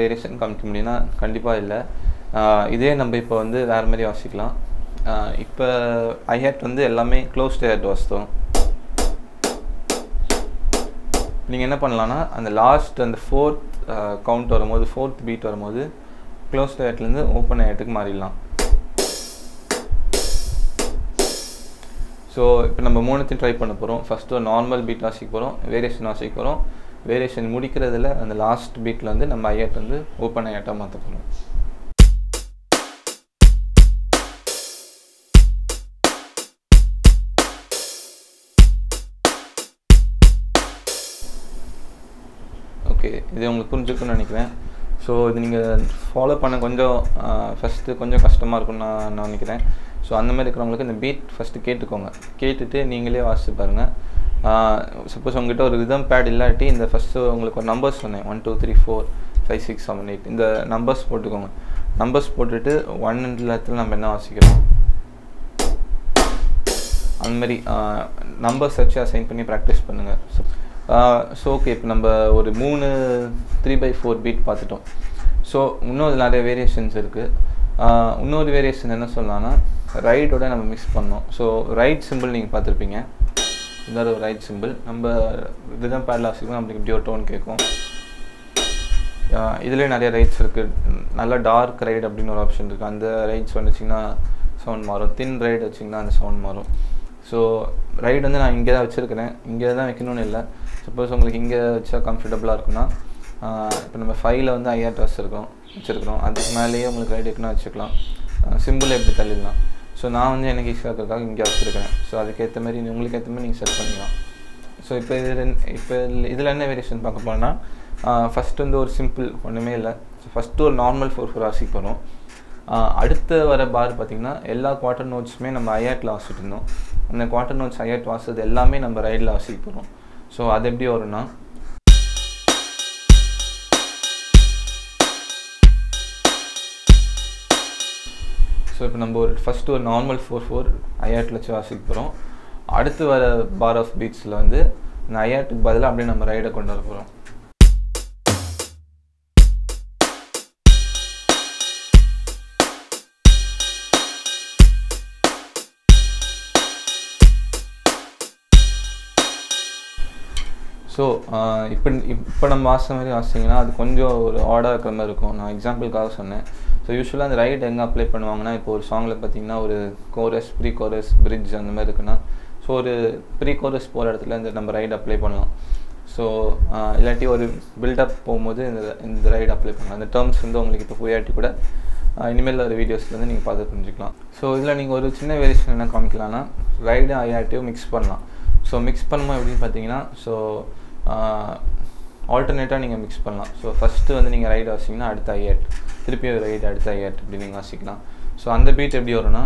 வேரியேஷன் காமிக்க முடியும்னா கண்டிப்பா இல்ல இதே நம்ம இப்போ வந்து வேற மாதிரி வாசிக்கலாம் இப்போ hi-hat வந்து எல்லாமே க்ளோஸ்ட் hi-hat வாசிட்டோம் நீங்க என்ன பண்ணலாம்னா அந்த லாஸ்ட் அந்த fourth கவுண்ட் வரும்போது fourth பீட் வரும்போது க்ளோஸ்ட் hi-hatல இருந்து ஓபன் hi-hatக்கு மாறிடலாம் சோ இப்போ நம்ம மூணுத்தையும் ட்ரை பண்ண போறோம் ஃபர்ஸ்ட் ஒரு நார்மல் பீட் வாசிக்க போறோம் வேரியேஷன் வாசிக்க போறோம் வேரியேஷன் முடிக்கிறதுல அந்த லாஸ்ட் பீட்ல வந்து நம்ம hi-hat வந்து ஓபன் hi-hatஆ மாத்த போறோம் ஓகே இது உங்களுக்கு புரிஞ்சிருக்கும்னு நினைக்கிறேன் சோ இது நீங்க ஃபாலோ பண்ண கொஞ்சம் ஃபர்ஸ்ட் கொஞ்சம் கஷ்டமா இருக்கும்னு நான் நினைக்கிறேன் சோ அந்த மாதிரி இருக்கறவங்களுக்கு இந்த பீட் ஃபர்ஸ்ட் கேட்டுக்கோங்க கேட்டுட்டு நீங்களே வாசிச்சு பாருங்க சப்போஸ் உங்ககிட்ட ஒரு rhythm pad இல்லாட்டி இந்த ஃபர்ஸ்ட் உங்களுக்கு ஒரு நம்பர்ஸ் சொன்னேன் one two three four five six seven eight இந்த நம்பர்ஸ் போட்டுக்கோங்க நம்பர்ஸ் போட்டுட்டு one ன்ற இடத்துல நம்ம என்ன வாசிக்கிறோம் அந்த மாதிரி நம்பர்ஸ் வச்சு அசைன் பண்ணி பிராக்டீஸ் பண்ணுங்க சோ ஓகே இப்போ நம்ம ஒரு மூணு three by four பீட் பார்த்துட்டோம் சோ இன்னொரு நிறைய வேரியேஷன்ஸ் இருக்கு இன்னொரு வேரியேஷன் என்ன சொல்லலாம்னா ரைட்டோட நம்ம மிக்ஸ் பண்ணோம் சோ ரைட் சிம்பிள் நீங்க பார்த்திருப்பீங்க இந்த ஒரு ரைட் சிம்பிள் நம்ம rhythm padல வாசிக்கும் நமக்கு இப்படி ஒரு டோன் கேட்கும் இதுல நிறைய ரைட்ஸ் இருக்கு நல்ல டார்க் ரைட் அப்படின ஒரு ஆப்ஷன் இருக்கு அந்த ரைட்ஸ் வந்துச்சினா சவுண்ட் மாறும் thin ரைட் வச்சினா அந்த சவுண்ட் மாறும் சோ ரைட் வந்து நான் இங்க தான் வச்சிருக்கேன் இங்க தான் வைக்கணும்னு இல்ல சப்போஸ் உங்களுக்கு இங்க வச்சா கம்ஃபர்ட்டபிளா இருக்கும்னா இப்போ நம்ம ஃபைல வந்து ஐஆர் ட்ரெஸ் இருக்கும் வச்சுருக்கிறோம் அதுக்கு மேலேயே உங்களுக்கு ரைட் ஐக்கனாக வச்சுக்கலாம் சிம்பிள் எப்படி தள்ளிடலாம் ஸோ நான் வந்து எனக்கு ஈஸியாக இருக்கிறதுக்காக இங்கே வச்சுருக்கிறேன் ஸோ அதுக்கேற்ற மாதிரி உங்களுக்கு ஏற்ற மாதிரி நீங்கள் செட் பண்ணிக்கலாம் ஸோ இப்போ இது இப்போ இதில் என்ன வேரியேஷன் பார்க்க போனால் ஃபஸ்ட்டு வந்து ஒரு சிம்பிள் ஒன்றுமே இல்லை ஸோ ஃபஸ்ட்டு ஒரு நார்மல் ஃபோர் ஃபோர் ஆர்சிக்கு போகிறோம் அடுத்து வர பார் பார்த்திங்கன்னா எல்லா குவார்ட்டர் நோட்ஸுமே நம்ம ஐஆர்டில் வாசிட்டு இருந்தோம் அந்த குவார்ட்டர் நோட்ஸ் ஐஆர்ட் வாசது எல்லாமே நம்ம ரைடில் வாசிக்க போகிறோம் ஸோ அது எப்படி வரும்னா ஸோ இப்போ நம்ம ஒரு ஃபஸ்ட்டு ஒரு நார்மல் ஃபோர் ஃபோர் ஐஆர்ட்டில் வச்சு வாசிக்க போகிறோம் அடுத்து வர பார் ஆஃப் பீட்ஸில் வந்து இந்த ஐஆர்ட்டுக்கு பதிலாக அப்படியே நம்ம ரைடை கொண்டு வர போகிறோம் ஸோ இப்போ இப்போ நம்ம வாசித்த மாதிரி வாசிங்கன்னா அது கொஞ்சம் ஒரு ஆர்டாக இருக்கிற மாதிரி இருக்கும் நான் எக்ஸாம்பிளுக்காக சொன்னேன் ஸோ யூஸ்வலாக அந்த ரைட் எங்கே அப்ளை பண்ணுவாங்கன்னா இப்போ ஒரு சாங்கில் பார்த்தீங்கன்னா ஒரு கோரஸ் ப்ரீ கோரஸ் பிரிட்ஜ் அந்த மாதிரி இருக்குன்னா ஸோ ஒரு ப்ரீ கோரஸ் போகிற இடத்துல இந்த நம்ம ரைட் அப்ளை பண்ணலாம் ஸோ இல்லாட்டி ஒரு பில்டப் போகும்போது இந்த இந்த ரைட் அப்ளை பண்ணலாம் அந்த டேர்ம்ஸ் வந்து உங்களுக்கு இப்போ புரியாட்டி கூட இனிமேல் ஒரு வீடியோஸ்லேருந்து நீங்கள் பார்த்து புரிஞ்சுக்கலாம் ஸோ இதில் நீங்கள் ஒரு சின்ன வேரியேஷன் என்ன காமிக்கலாம்னா ரைடு ஐஆர்டியும் மிக்ஸ் பண்ணலாம் ஸோ மிக்ஸ் பண்ணும்போது எப்படின்னு பார்த்தீங்கன்னா ஸோ ஆல்டர்னேட்டாக நீங்கள் மிக்ஸ் பண்ணலாம் ஸோ ஃபஸ்ட்டு வந்து நீங்கள் ரைட் வாசிங்கன்னா அடுத்த ஐஆர்ட் திருப்பி ஒரு ரைட் அடுத்த ஐஆர்ட் இப்படி நீங்கள் வாசிக்கலாம் ஸோ அந்த பீட் எப்படி வரும்னா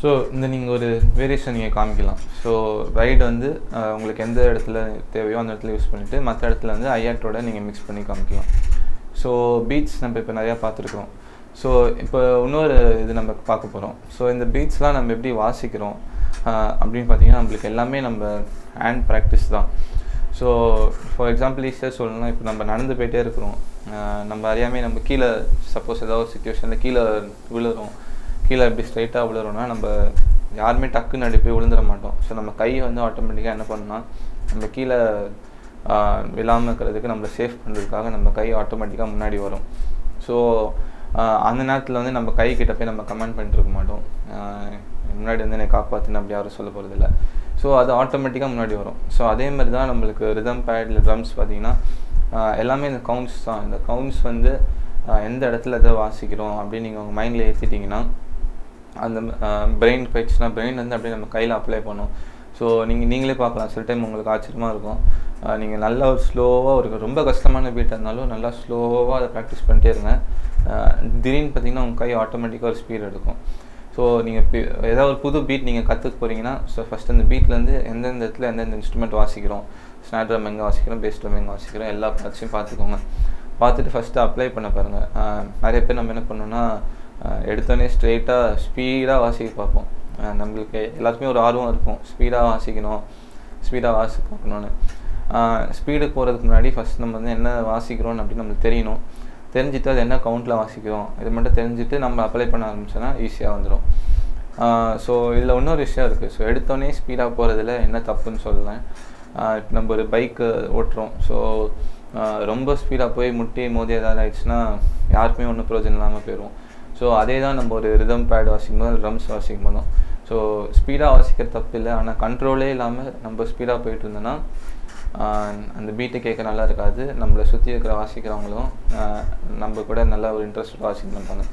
ஸோ இந்த நீங்கள் ஒரு வேரியேஷன் நீங்கள் காமிக்கலாம் ஸோ ரைடு வந்து உங்களுக்கு எந்த இடத்துல தேவையோ அந்த இடத்துல யூஸ் பண்ணிவிட்டு மற்ற இடத்துல வந்து ஐஆர்ட்டோட நீங்கள் மிக்ஸ் பண்ணி காமிக்கலாம் ஸோ பீட்ஸ் நம்ம இப்போ நிறையா பார்த்துருக்கோம் ஸோ இப்போ இன்னொரு இது நம்ம பார்க்க போகிறோம் ஸோ இந்த பீட்ஸ்லாம் நம்ம எப்படி வாசிக்கிறோம் அப்படின்னு பார்த்தீங்கன்னா நம்மளுக்கு எல்லாமே நம்ம ஹேண்ட் ப்ராக்டிஸ் தான் ஸோ ஃபார் எக்ஸாம்பிள் ஈஸியாக சொல்லணும்னா இப்போ நம்ம நடந்து போயிட்டே இருக்கிறோம் நம்ம அறியாமல் நம்ம கீழே சப்போஸ் ஏதாவது ஒரு சுச்சுவேஷனில் கீழே விழுறோம் கீழே இப்படி ஸ்ட்ரைட்டாக விழுறோன்னா நம்ம யாருமே டக்குன்னு அடி போய் விழுந்துட மாட்டோம் ஸோ நம்ம கை வந்து ஆட்டோமேட்டிக்காக என்ன பண்ணோம்னா நம்ம கீழே விழாமல் இருக்கிறதுக்கு நம்மளை சேஃப் பண்ணுறதுக்காக நம்ம கை ஆட்டோமேட்டிக்காக முன்னாடி வரும் ஸோ அந்த நேரத்தில் வந்து நம்ம கை கிட்ட போய் நம்ம கமெண்ட் பண்ணிட்டு இருக்க மாட்டோம் முன்னாடி வந்து என்னை காப்பாற்றுன்னு அப்படி யாரும் சொல்ல போகிறதில்ல ஸோ அது ஆட்டோமேட்டிக்காக முன்னாடி வரும் ஸோ அதே மாதிரி தான் நம்மளுக்கு ரிதம் பேட் இல்லை ட்ரம்ஸ் பார்த்திங்கன்னா எல்லாமே இந்த கவுண்ட்ஸ் தான் இந்த கவுண்ட்ஸ் வந்து எந்த இடத்துல எதை வாசிக்கிறோம் அப்படின்னு நீங்கள் உங்கள் மைண்டில் ஏற்றிட்டிங்கன்னா அந்த பிரெயின் போயிடுச்சுன்னா பிரெயின் வந்து அப்படியே நம்ம கையில் அப்ளை பண்ணோம் ஸோ நீங்கள் நீங்களே பார்க்கலாம் சில டைம் உங்களுக்கு ஆச்சரியமாக இருக்கும் நீங்கள் நல்லா ஒரு ஸ்லோவாக ஒரு ரொம்ப கஷ்டமான பீட்டாக இருந்தாலும் நல்லா ஸ்லோவாக அதை ப்ராக்டிஸ் பண்ணிட்டே இருங்க திடீர்னு பார்த்தீங்கன்னா உங்கள் கை ஆட்டோமேட்டிக்காக ஒரு ஸ்பீட் எடுக்கும் ஸோ நீங்கள் ஏதாவது ஒரு புது பீட் நீங்கள் கற்றுக்க போகிறீங்கன்னா ஸோ ஃபஸ்ட் அந்த பீட்லேருந்து எந்தெந்த இடத்துல எந்தெந்த இன்ஸ்ட்ருமெண்ட் வாசிக்கிறோம் ஸ்னார் ட்ரம் எங்கே வாசிக்கிறோம் பேஸ் ட்ரம் எங்கே வாசிக்கிறோம் எல்லா பார்ட்ஸையும் பார்த்துக்கோங்க பார்த்துட்டு ஃபஸ்ட்டு அப்ளை பண்ண பாருங்கள் நிறைய பேர் நம்ம என்ன பண்ணோன்னா எடுத்தோடனே ஸ்ட்ரெயிட்டாக ஸ்பீடாக வாசிக்க பார்ப்போம் நம்மளுக்கு எல்லாத்துக்குமே ஒரு ஆர்வம் இருக்கும் ஸ்பீடாக வாசிக்கணும் ஸ்பீடாக வாசி பார்க்கணுன்னு ஸ்பீடுக்கு போகிறதுக்கு முன்னாடி ஃபஸ்ட் நம்ம வந்து என்ன வாசிக்கிறோம் அப்படின்னு நம்மளுக்கு தெரியணும் தெரிஞ்சுட்டு அது என்ன கவுண்டில் வாசிக்கிறோம் இது மட்டும் தெரிஞ்சுட்டு நம்ம அப்ளை பண்ண ஆரம்பிச்சோன்னா ஈஸியாக வந்துடும் ஸோ இதில் இன்னொரு விஷயம் இருக்குது ஸோ எடுத்தோடனே ஸ்பீடாக போகிறதுல என்ன தப்புன்னு சொல்லுவேன் நம்ம ஒரு பைக்கு ஓட்டுறோம் ஸோ ரொம்ப ஸ்பீடாக போய் முட்டி மோதி ஏதாவது ஆகிடுச்சுன்னா யாருக்குமே ஒன்றும் ப்ரோஜனம் இல்லாமல் போயிடுவோம் ஸோ அதே தான் நம்ம ஒரு ரிதம் பேட் வாசிக்கும் போதும் ட்ரம்ஸ் வாசிக்கும் போதும் ஸோ ஸ்பீடாக வாசிக்கிற தப்பு இல்லை ஆனால் கண்ட்ரோலே இல்லாமல் நம்ம ஸ்பீடாக போயிட்டு இருந்தோன்னா அந்த பீட்டை கேட்க நல்லா இருக்காது நம்மளை சுற்றி இருக்கிற வாசிக்கிறவங்களும் நம்ம கூட நல்லா ஒரு இன்ட்ரெஸ்டாக வாசிக்க மாட்டாங்க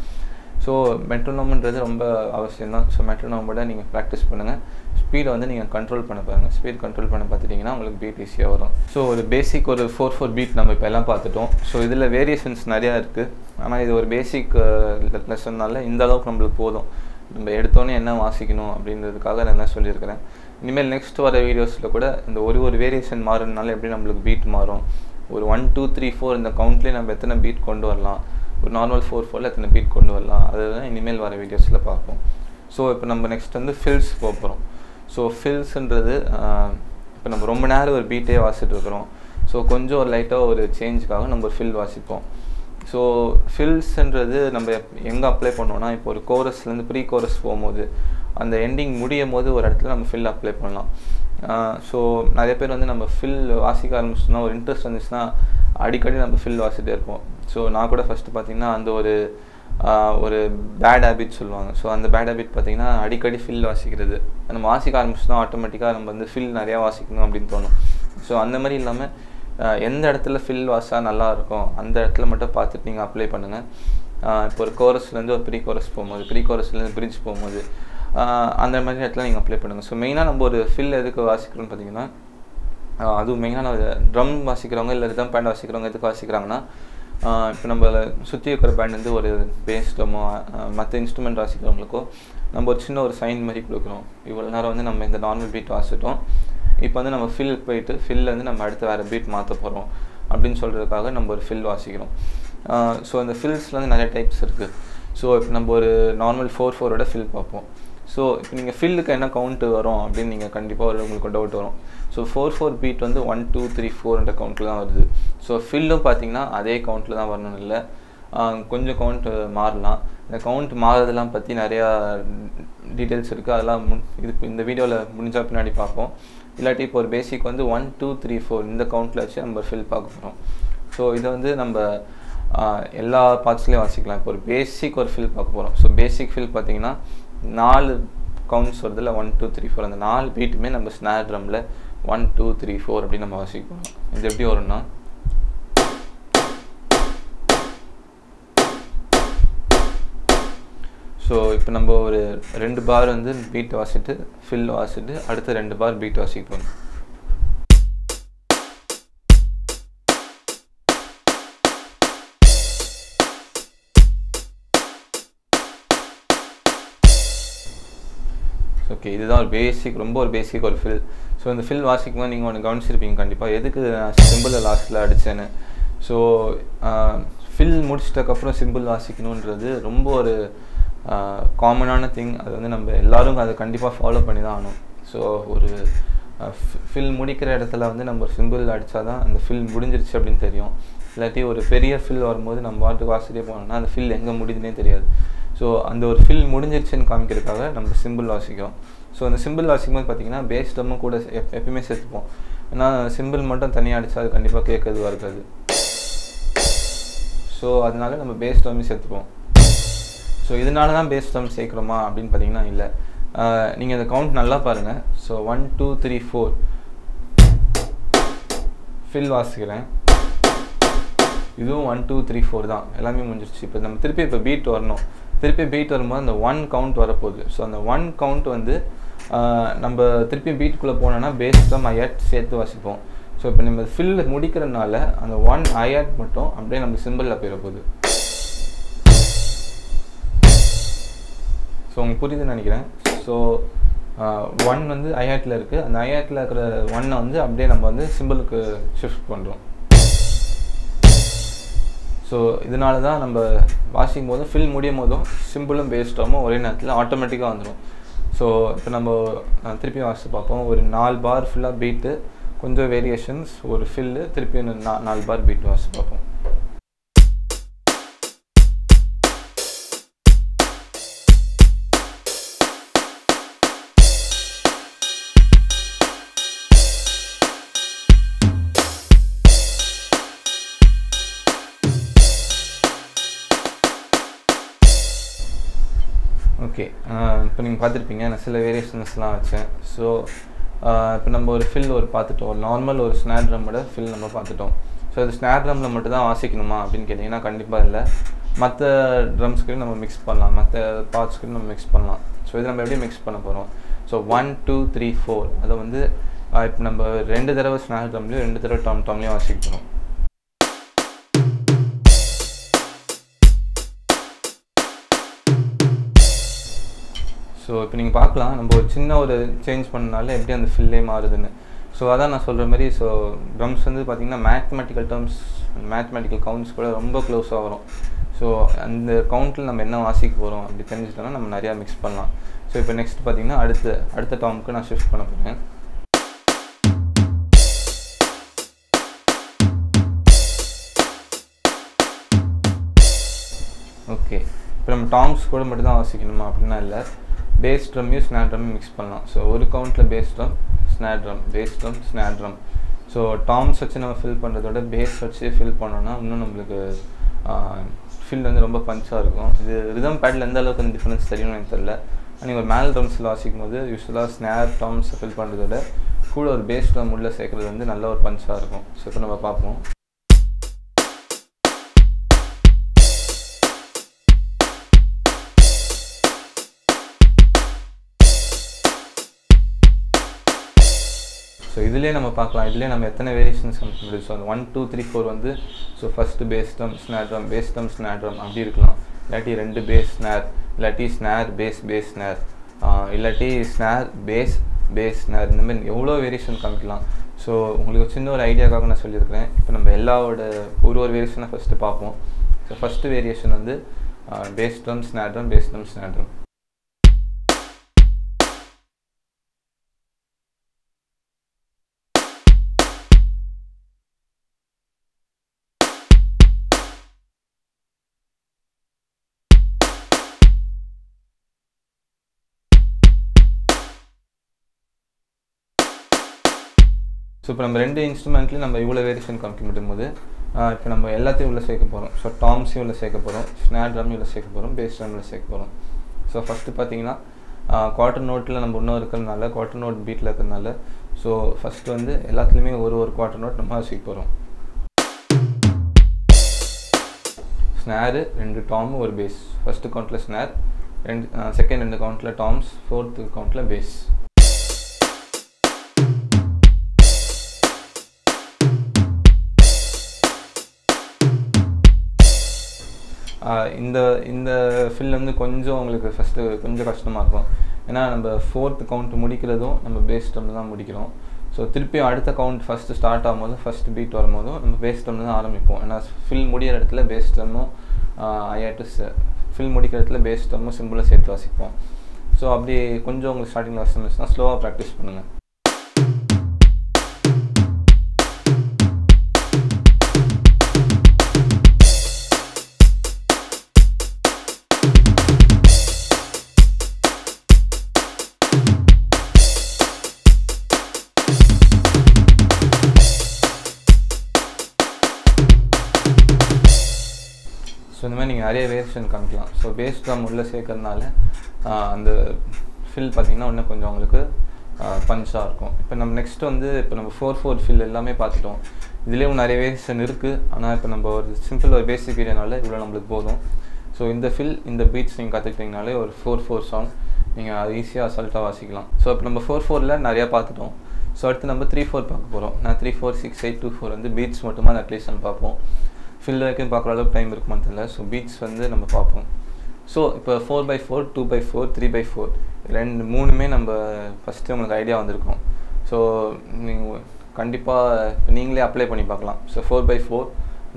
ஸோ மெட்ரோனோம்ன்றது ரொம்ப அவசியம்தான் ஸோ மெட்ரோனோமோட நீங்கள் ப்ராக்டிஸ் பண்ணுங்கள் ஸ்பீடை வந்து நீங்கள் கண்ட்ரோல் பண்ண பாருங்கள் ஸ்பீட் கண்ட்ரோல் பண்ண பார்த்துட்டிங்கன்னா உங்களுக்கு பீட் ஈஸியாக வரும் ஸோ ஒரு பேசிக் ஒரு ஃபோர் ஃபோர் பீட் நம்ம இப்போ எல்லாம் பார்த்துட்டோம் ஸோ இதில் வேரியேஷன்ஸ் நிறையா இருக்குது ஆனால் இது ஒரு பேசிக் லெசன்னால இந்த அளவுக்கு நம்மளுக்கு போதும் நம்ம எடுத்தோன்னே என்ன வாசிக்கணும் அப்படின்றதுக்காக நான் என்ன சொல்லியிருக்கிறேன் இனிமேல் நெக்ஸ்ட் வர வீடியோஸில் கூட இந்த ஒரு ஒரு வேரியேஷன் மாறுறதுனால எப்படி நம்மளுக்கு பீட் மாறும் ஒரு ஒன் டூ த்ரீ ஃபோர் இந்த கவுண்ட்லேயே நம்ம எத்தனை பீட் கொண்டு வரலாம் ஒரு நார்மல் ஃபோர் ஃபோரில் எத்தனை பீட் கொண்டு வரலாம் அதுதான் இனிமேல் வர வீடியோஸில் பார்ப்போம் ஸோ இப்போ நம்ம நெக்ஸ்ட் வந்து ஃபில்ஸ் போகிறோம் ஸோ ஃபில்ஸுன்றது இப்போ நம்ம ரொம்ப நேரம் ஒரு பீட்டே வாசிட்டு இருக்கிறோம் ஸோ கொஞ்சம் ஒரு லைட்டாக ஒரு சேஞ்சுக்காக நம்ம ஒரு ஃபில் வாசிப்போம் ஸோ ஃபில்ஸ்ன்றது நம்ம எங்கே அப்ளை பண்ணோன்னா இப்போ ஒரு கோரஸ்லேருந்து ப்ரீ கோரஸ் போகும்போது அந்த எண்டிங் முடியும் போது ஒரு இடத்துல நம்ம ஃபில் அப்ளை பண்ணலாம் ஸோ நிறைய பேர் வந்து நம்ம ஃபில் வாசிக்க ஆரம்பிச்சோன்னா ஒரு இன்ட்ரெஸ்ட் வந்துச்சுன்னா அடிக்கடி நம்ம ஃபில் வாசிட்டே இருப்போம் சோ நான் கூட ஃபர்ஸ்ட் பாத்தீங்கன்னா அந்த ஒரு ஒரு பேட் ஹாபிட் சொல்வாங்க சோ அந்த பேட் ஹாபிட் பாத்தீங்கன்னா அடிக்கடி ஃபில் வாசிக்கிறது நம்ம வாசிக்க ஆரம்பிச்சா ஆட்டோமேட்டிக்கா நம்ம வந்து ஃபில் நிறைய வாசிக்கணும் அப்படி தோணும் சோ அந்த மாதிரி இல்லாம எந்த இடத்துல ஃபில் வாசா நல்லா இருக்கும் அந்த இடத்துல மட்டும் பார்த்துட்டு நீங்க அப்ளை பண்ணுங்க இப்போ ஒரு கோரஸ்ல இருந்து ஒரு ப்ரீ கோரஸ் போகும்போது ப்ரீ கோரஸ்ல இருந்து பிரிட்ஜ் போகும்போது அந்த மாதிரி இடத்துல நீங்க அப்ளை பண்ணுங்க சோ மெயினா நம்ம ஒரு ஃபில் எதுக்கு வாசிக்கிறோம்னு பாத்தீங்கன்னா அது மெயினா ட்ரம் வாசிக்கிறவங்க இல்ல ரிதம் பேண்ட் வாசிக்கிறவங்க எதுக்கு வாசிக்கறாங்கன்னா இப்போ நம்ம சுத்தி இருக்கிற பேண்ட் வந்து ஒரு பேஸ்டமோ மற்ற இன்ஸ்ட்ருமெண்ட் வாசிக்கிறவங்களுக்கோ நம்ம ஒரு சின்ன ஒரு சைன் மாதிரி கொடுக்கிறோம் இவ்வளவு நேரம் வந்து நம்ம இந்த நார்மல் பீட் வாசிட்டோம் இப்போ வந்து நம்ம ஃபில் போயிட்டு ஃபில்ல இருந்து நம்ம அடுத்து வேற பீட் மாற்ற போறோம் அப்படினு சொல்றதுக்காக நம்ம ஒரு ஃபில் வாசிக்கிறோம் சோ அந்த ஃபில்ஸ்ல வந்து நிறைய டைப்ஸ் இருக்கு சோ இப்போ நம்ம ஒரு நார்மல் four four ஓட ஃபில் பார்ப்போம் சோ இப்போ நீங்க ஃபில்லுக்கு என்ன கவுண்ட் வரும் அப்படி நீங்க கண்டிப்பா உங்களுக்கு டவுட் வரும் சோ four four பீட் வந்து one two three four என்ற கவுண்ட்ல தான் வருது சோ ஃபில்லும் பாத்தீங்கன்னா அதே கவுண்ட்ல தான் வரணும் இல்ல கொஞ்சம் கவுண்ட் மாறலாம் இந்த கவுண்ட் மாறதெல்லாம் பத்தி நிறைய டீடைல்ஸ் இருக்கு அதெல்லாம் இதுக்கு இந்த வீடியோல முடிஞ்சா பின்னாடி பார்ப்போம் இல்லாட்டி இப்போ ஒரு பேசிக் வந்து one two three four இந்த கவுண்ட்ல வச்சு நம்ம ஃபில் பார்க்க போறோம் சோ இது வந்து நம்ம எல்லா பார்ட்ஸ்லயும் வாசிக்கலாம் இப்போ ஒரு பேசிக் ஒரு ஃபில் பார்க்க போறோம் சோ பேசிக் ஃபில் பாத்தீங்கன்னா நாலு கவுண்ட்ஸ் வருதுல one two three four அந்த நாலு பீட்டுமே நம்ம ஸ்னார் ட்ரம்ல one two three four அப்படி நம்ம வாசிப்போம் இது எப்படி வரும்னா சோ இப்போ நம்ம ஒரு ரெண்டு பார் வந்து பீட் வாசிட்டு ஃபில் வாசிட்டு அடுத்து ரெண்டு பார் பீட் வாசிப்போம் ஓகே இதுதான் ஒரு பேசிக் ரொம்ப ஒரு பேசிக் ஒரு ஃபில் சோ இந்த ஃபில் வாசிக்கும்போது நீங்க ஒன்னு கவனிச்சிருப்பீங்க கண்டிப்பா எதுக்கு சிம்பிள லாஸ்ட்ல அடிச்சேன்னு சோ ஃபில் முடிச்சிட்டதுக்கு அப்புறம் சிம்பிள் வாசிக்கணும்ன்றது ரொம்ப ஒரு காமனான திங் அது வந்து நம்ம எல்லாரும் அதை கண்டிப்பாக ஃபாலோ பண்ணி தான் ஆகணும் ஸோ ஒரு ஃபில் முடிக்கிற இடத்துல வந்து நம்ம ஒரு சிம்பிள் அடித்தாதான் அந்த ஃபில் முடிஞ்சிருச்சு அப்படின்னு தெரியும் இல்லாட்டி ஒரு பெரிய ஃபில் வரும்போது நம்ம பாட்டுக்கு வாசிட்டே போனோம்னா அந்த ஃபில் எங்கே முடியுதுன்னே தெரியாது ஸோ அந்த ஒரு ஃபில் முடிஞ்சிருச்சுன்னு காமிக்கிறதுக்காக நம்ம சிம்பிள் வாசிக்கிறோம் ஸோ அந்த சிம்பிள் வாசிக்கும்போது பார்த்தீங்கன்னா பேஸ் டம்மும் கூட எப்பயுமே சேர்த்துப்போம் ஏன்னா சிம்பிள் மட்டும் தனியாக அடித்தா அது கண்டிப்பாக கேட்கறதுவாக இருக்காது ஸோ அதனால நம்ம பேஸ் டம்மே சேர்த்துப்போம் ஸோ இதனால தான் பேஸ் டம் சேர்க்குறோமா அப்படின்னு பார்த்தீங்கன்னா இல்லை நீங்கள் இந்த கவுண்ட் நல்லா பாருங்கள் so one two three four fill வாசிக்கிறேன் இதுவும் ஒன் டூ த்ரீ ஃபோர் தான் எல்லாமே முடிஞ்சிருச்சு இப்போ நம்ம திருப்பி இப்போ பீட் வரணும் திருப்பி பீட் வரும்போது அந்த ஒன் கவுண்ட் வரப்போகுது ஸோ அந்த ஒன் கவுண்ட் வந்து நம்ம திருப்பி பீட்டுக்குள்ளே போனோன்னா பேஸ் டம் ஐயாட் சேர்த்து வாசிப்போம் ஸோ இப்போ நம்ம ஃபில் முடிக்கிறதுனால அந்த ஒன் ஐயாட் மட்டும் அப்படியே நம்ம சிம்பிளில் போயிட போகுது ஸோ உங்களுக்கு புரியுதுன்னு நினைக்கிறேன் ஸோ ஒன் வந்து ஐயாட்டில் இருக்குது அந்த ஐயாட்டில் இருக்கிற ஒன்னை வந்து அப்படியே நம்ம வந்து சிம்பிளுக்கு ஷிஃப்ட் பண்ணுறோம் ஸோ இதனால தான் நம்ம வாசிக்கும் போதும் ஃபில் முடியும் போதும் சிம்பிளும் பேஸ்டாகவும் ஒரே நேரத்தில் ஆட்டோமேட்டிக்காக வந்துடும் ஸோ இப்போ நம்ம திருப்பி வாசித்து பார்ப்போம் ஒரு நாலு பார் ஃபுல்லாக பீட்டு கொஞ்சம் வேரியேஷன்ஸ் ஒரு ஃபில்லு திருப்பி நா நாலு பார் பீட்டு வாசித்து பார்ப்போம் ஓகே இப்போ நீங்கள் பார்த்துருப்பீங்க நான் சில வேரியேஷன்ஸ்லாம் வச்சேன் ஸோ இப்போ நம்ம ஒரு ஃபில் ஒரு பார்த்துட்டோம் ஒரு நார்மல் ஒரு ஸ்னார் ட்ரம்மோட ஃபில் நம்ம பார்த்துட்டோம் ஸோ அது ஸ்னார் ட்ரம்மில் மட்டும் தான் வாசிக்கணுமா அப்படின்னு கேட்டிங்கன்னா கண்டிப்பாக இல்லை மற்ற ட்ரம்ஸ்க்கு நம்ம மிக்ஸ் பண்ணலாம் மற்ற பார்ட்ஸ்க்கு நம்ம மிக்ஸ் பண்ணலாம் ஸோ இது நம்ம எப்படி மிக்ஸ் பண்ண போகிறோம் so one two three four அதை வந்து இப்போ நம்ம ரெண்டு தடவை ஸ்னார் ட்ரம்லேயும் ரெண்டு தடவை டம் டாம்லேயும் வாசிக்கணும் ஸோ இப்போ நீங்கள் பார்க்கலாம் நம்ம ஒரு சின்ன ஒரு சேஞ்ச் பண்ணனால எப்படி அந்த ஃபில்லே மாறுதுன்னு ஸோ அதான் நான் சொல்கிற மாதிரி ஸோ ட்ரம்ஸ் வந்து பார்த்திங்கன்னா மேத்தமெட்டிக்கல் டேர்ம்ஸ் மேத்தமெட்டிக்கல் கவுண்ட்ஸ் கூட ரொம்ப க்ளோஸாக வரும் ஸோ அந்த கவுண்ட்டில் நம்ம என்ன வாசிக்க போகிறோம் அப்படி தெரிஞ்சுட்டோம்னா நம்ம நிறையா மிக்ஸ் பண்ணலாம் ஸோ இப்போ நெக்ஸ்ட் பார்த்திங்கன்னா அடுத்து அடுத்த டேர்முக்கு நான் ஷிஃப்ட் பண்ண போகிறேன் ஓகே இப்போ நம்ம டாம்ஸ் கூட மட்டும் தான் வாசிக்கணுமா அப்படின்னா இல்லை பேஸ் ட்ரம்மையும் ஸ்னார் ட்ரம்மையும் மிக்ஸ் பண்ணலாம் ஸோ ஒரு கவுண்ட்டில் bass drum snare drum bass drum snare drum so So Tom search na fill pannadoda base search fill pannona innum namukku field and romba puncha irukum. Idu rhythm pad la endha alukku difference theriyum enakku therilla. Neenga manual drums la asikumbodhu usually snare toms fill pannadoda full or bass drum ulla seekkuradhu vandu nalla or puncha irukum. So ipo nama paapom. So this we will variations so one two three four the so first bass drum snare drum bass drum snare drum அப்படி இருக்கலாம் இல்லட்டி ரெண்டு bass snare இல்லட்டி snare bass bass snare இல்லட்டி snare bass bass snare இந்த மாதிரி எவ்வளவு variation காமிக்கலாம் so உங்களுக்கு சின்ன ஒரு ஐடியாக்காக நான் சொல்லி இருக்கேன் இப்போ நம்ம எல்லாவோட ஒரு ஒரு வேரியேஷனை ஃபர்ஸ்ட் பாப்போம் சோ ஃபர்ஸ்ட் வேரியேஷன் வந்து bass drum snare drum bass drum snare drum So, we have two instruments in the variation computer. Now, we have to so, toms, snare drum, bass drum. So, first, we have a quarter note, a quarter note beat. So, first, we have a quarter note. Snare, two tom, one bass. First count snare, second count toms, fourth count bass. Uh, in the in the film, the first customer. And fourth count mudikkiradhum bass drum la mudikkirom. So திருப்பி அடுத்த count first start ஆகும்போது first beat வரும்போது நம்ம bass drum la ஆரம்பிப்போம். ஏனா fill முடியற இடத்துல bass drum னு hiatus fill முடிக்கிற இடத்துல bass drum னு சிம்பல் சேர்த்து வாசிப்போம். So அப்படி கொஞ்சம் உங்களுக்கு ஸ்டார்டிங்ல வாசிச்சா ஸ்லோவா பிராக்டீஸ் பண்ணுங்க. So, you can see variation. So, bass drum is a fill punch. Now, next one is four four fill. There is a variation, but it's a simple basic video. So, in the fill, in the beats, you can use four four sound. You can easily assault. So, we have four four. So, we have three four. three four six eight two four and the beats at least. Fill வரைக்கும் பார்க்குற அளவுக்கு time இருக்குமா தெரியல so beads வந்து நம்ம பாப்போம் so இப்போ four by four two by four three by four ரெண்டு மூணுமே நம்ம ஃபர்ஸ்ட் உங்களுக்கு ஐடியா வந்திருக்கும் சோ நீங்க கண்டிப்பா நீங்களே அப்ளை பண்ணி பார்க்கலாம் சோ four by four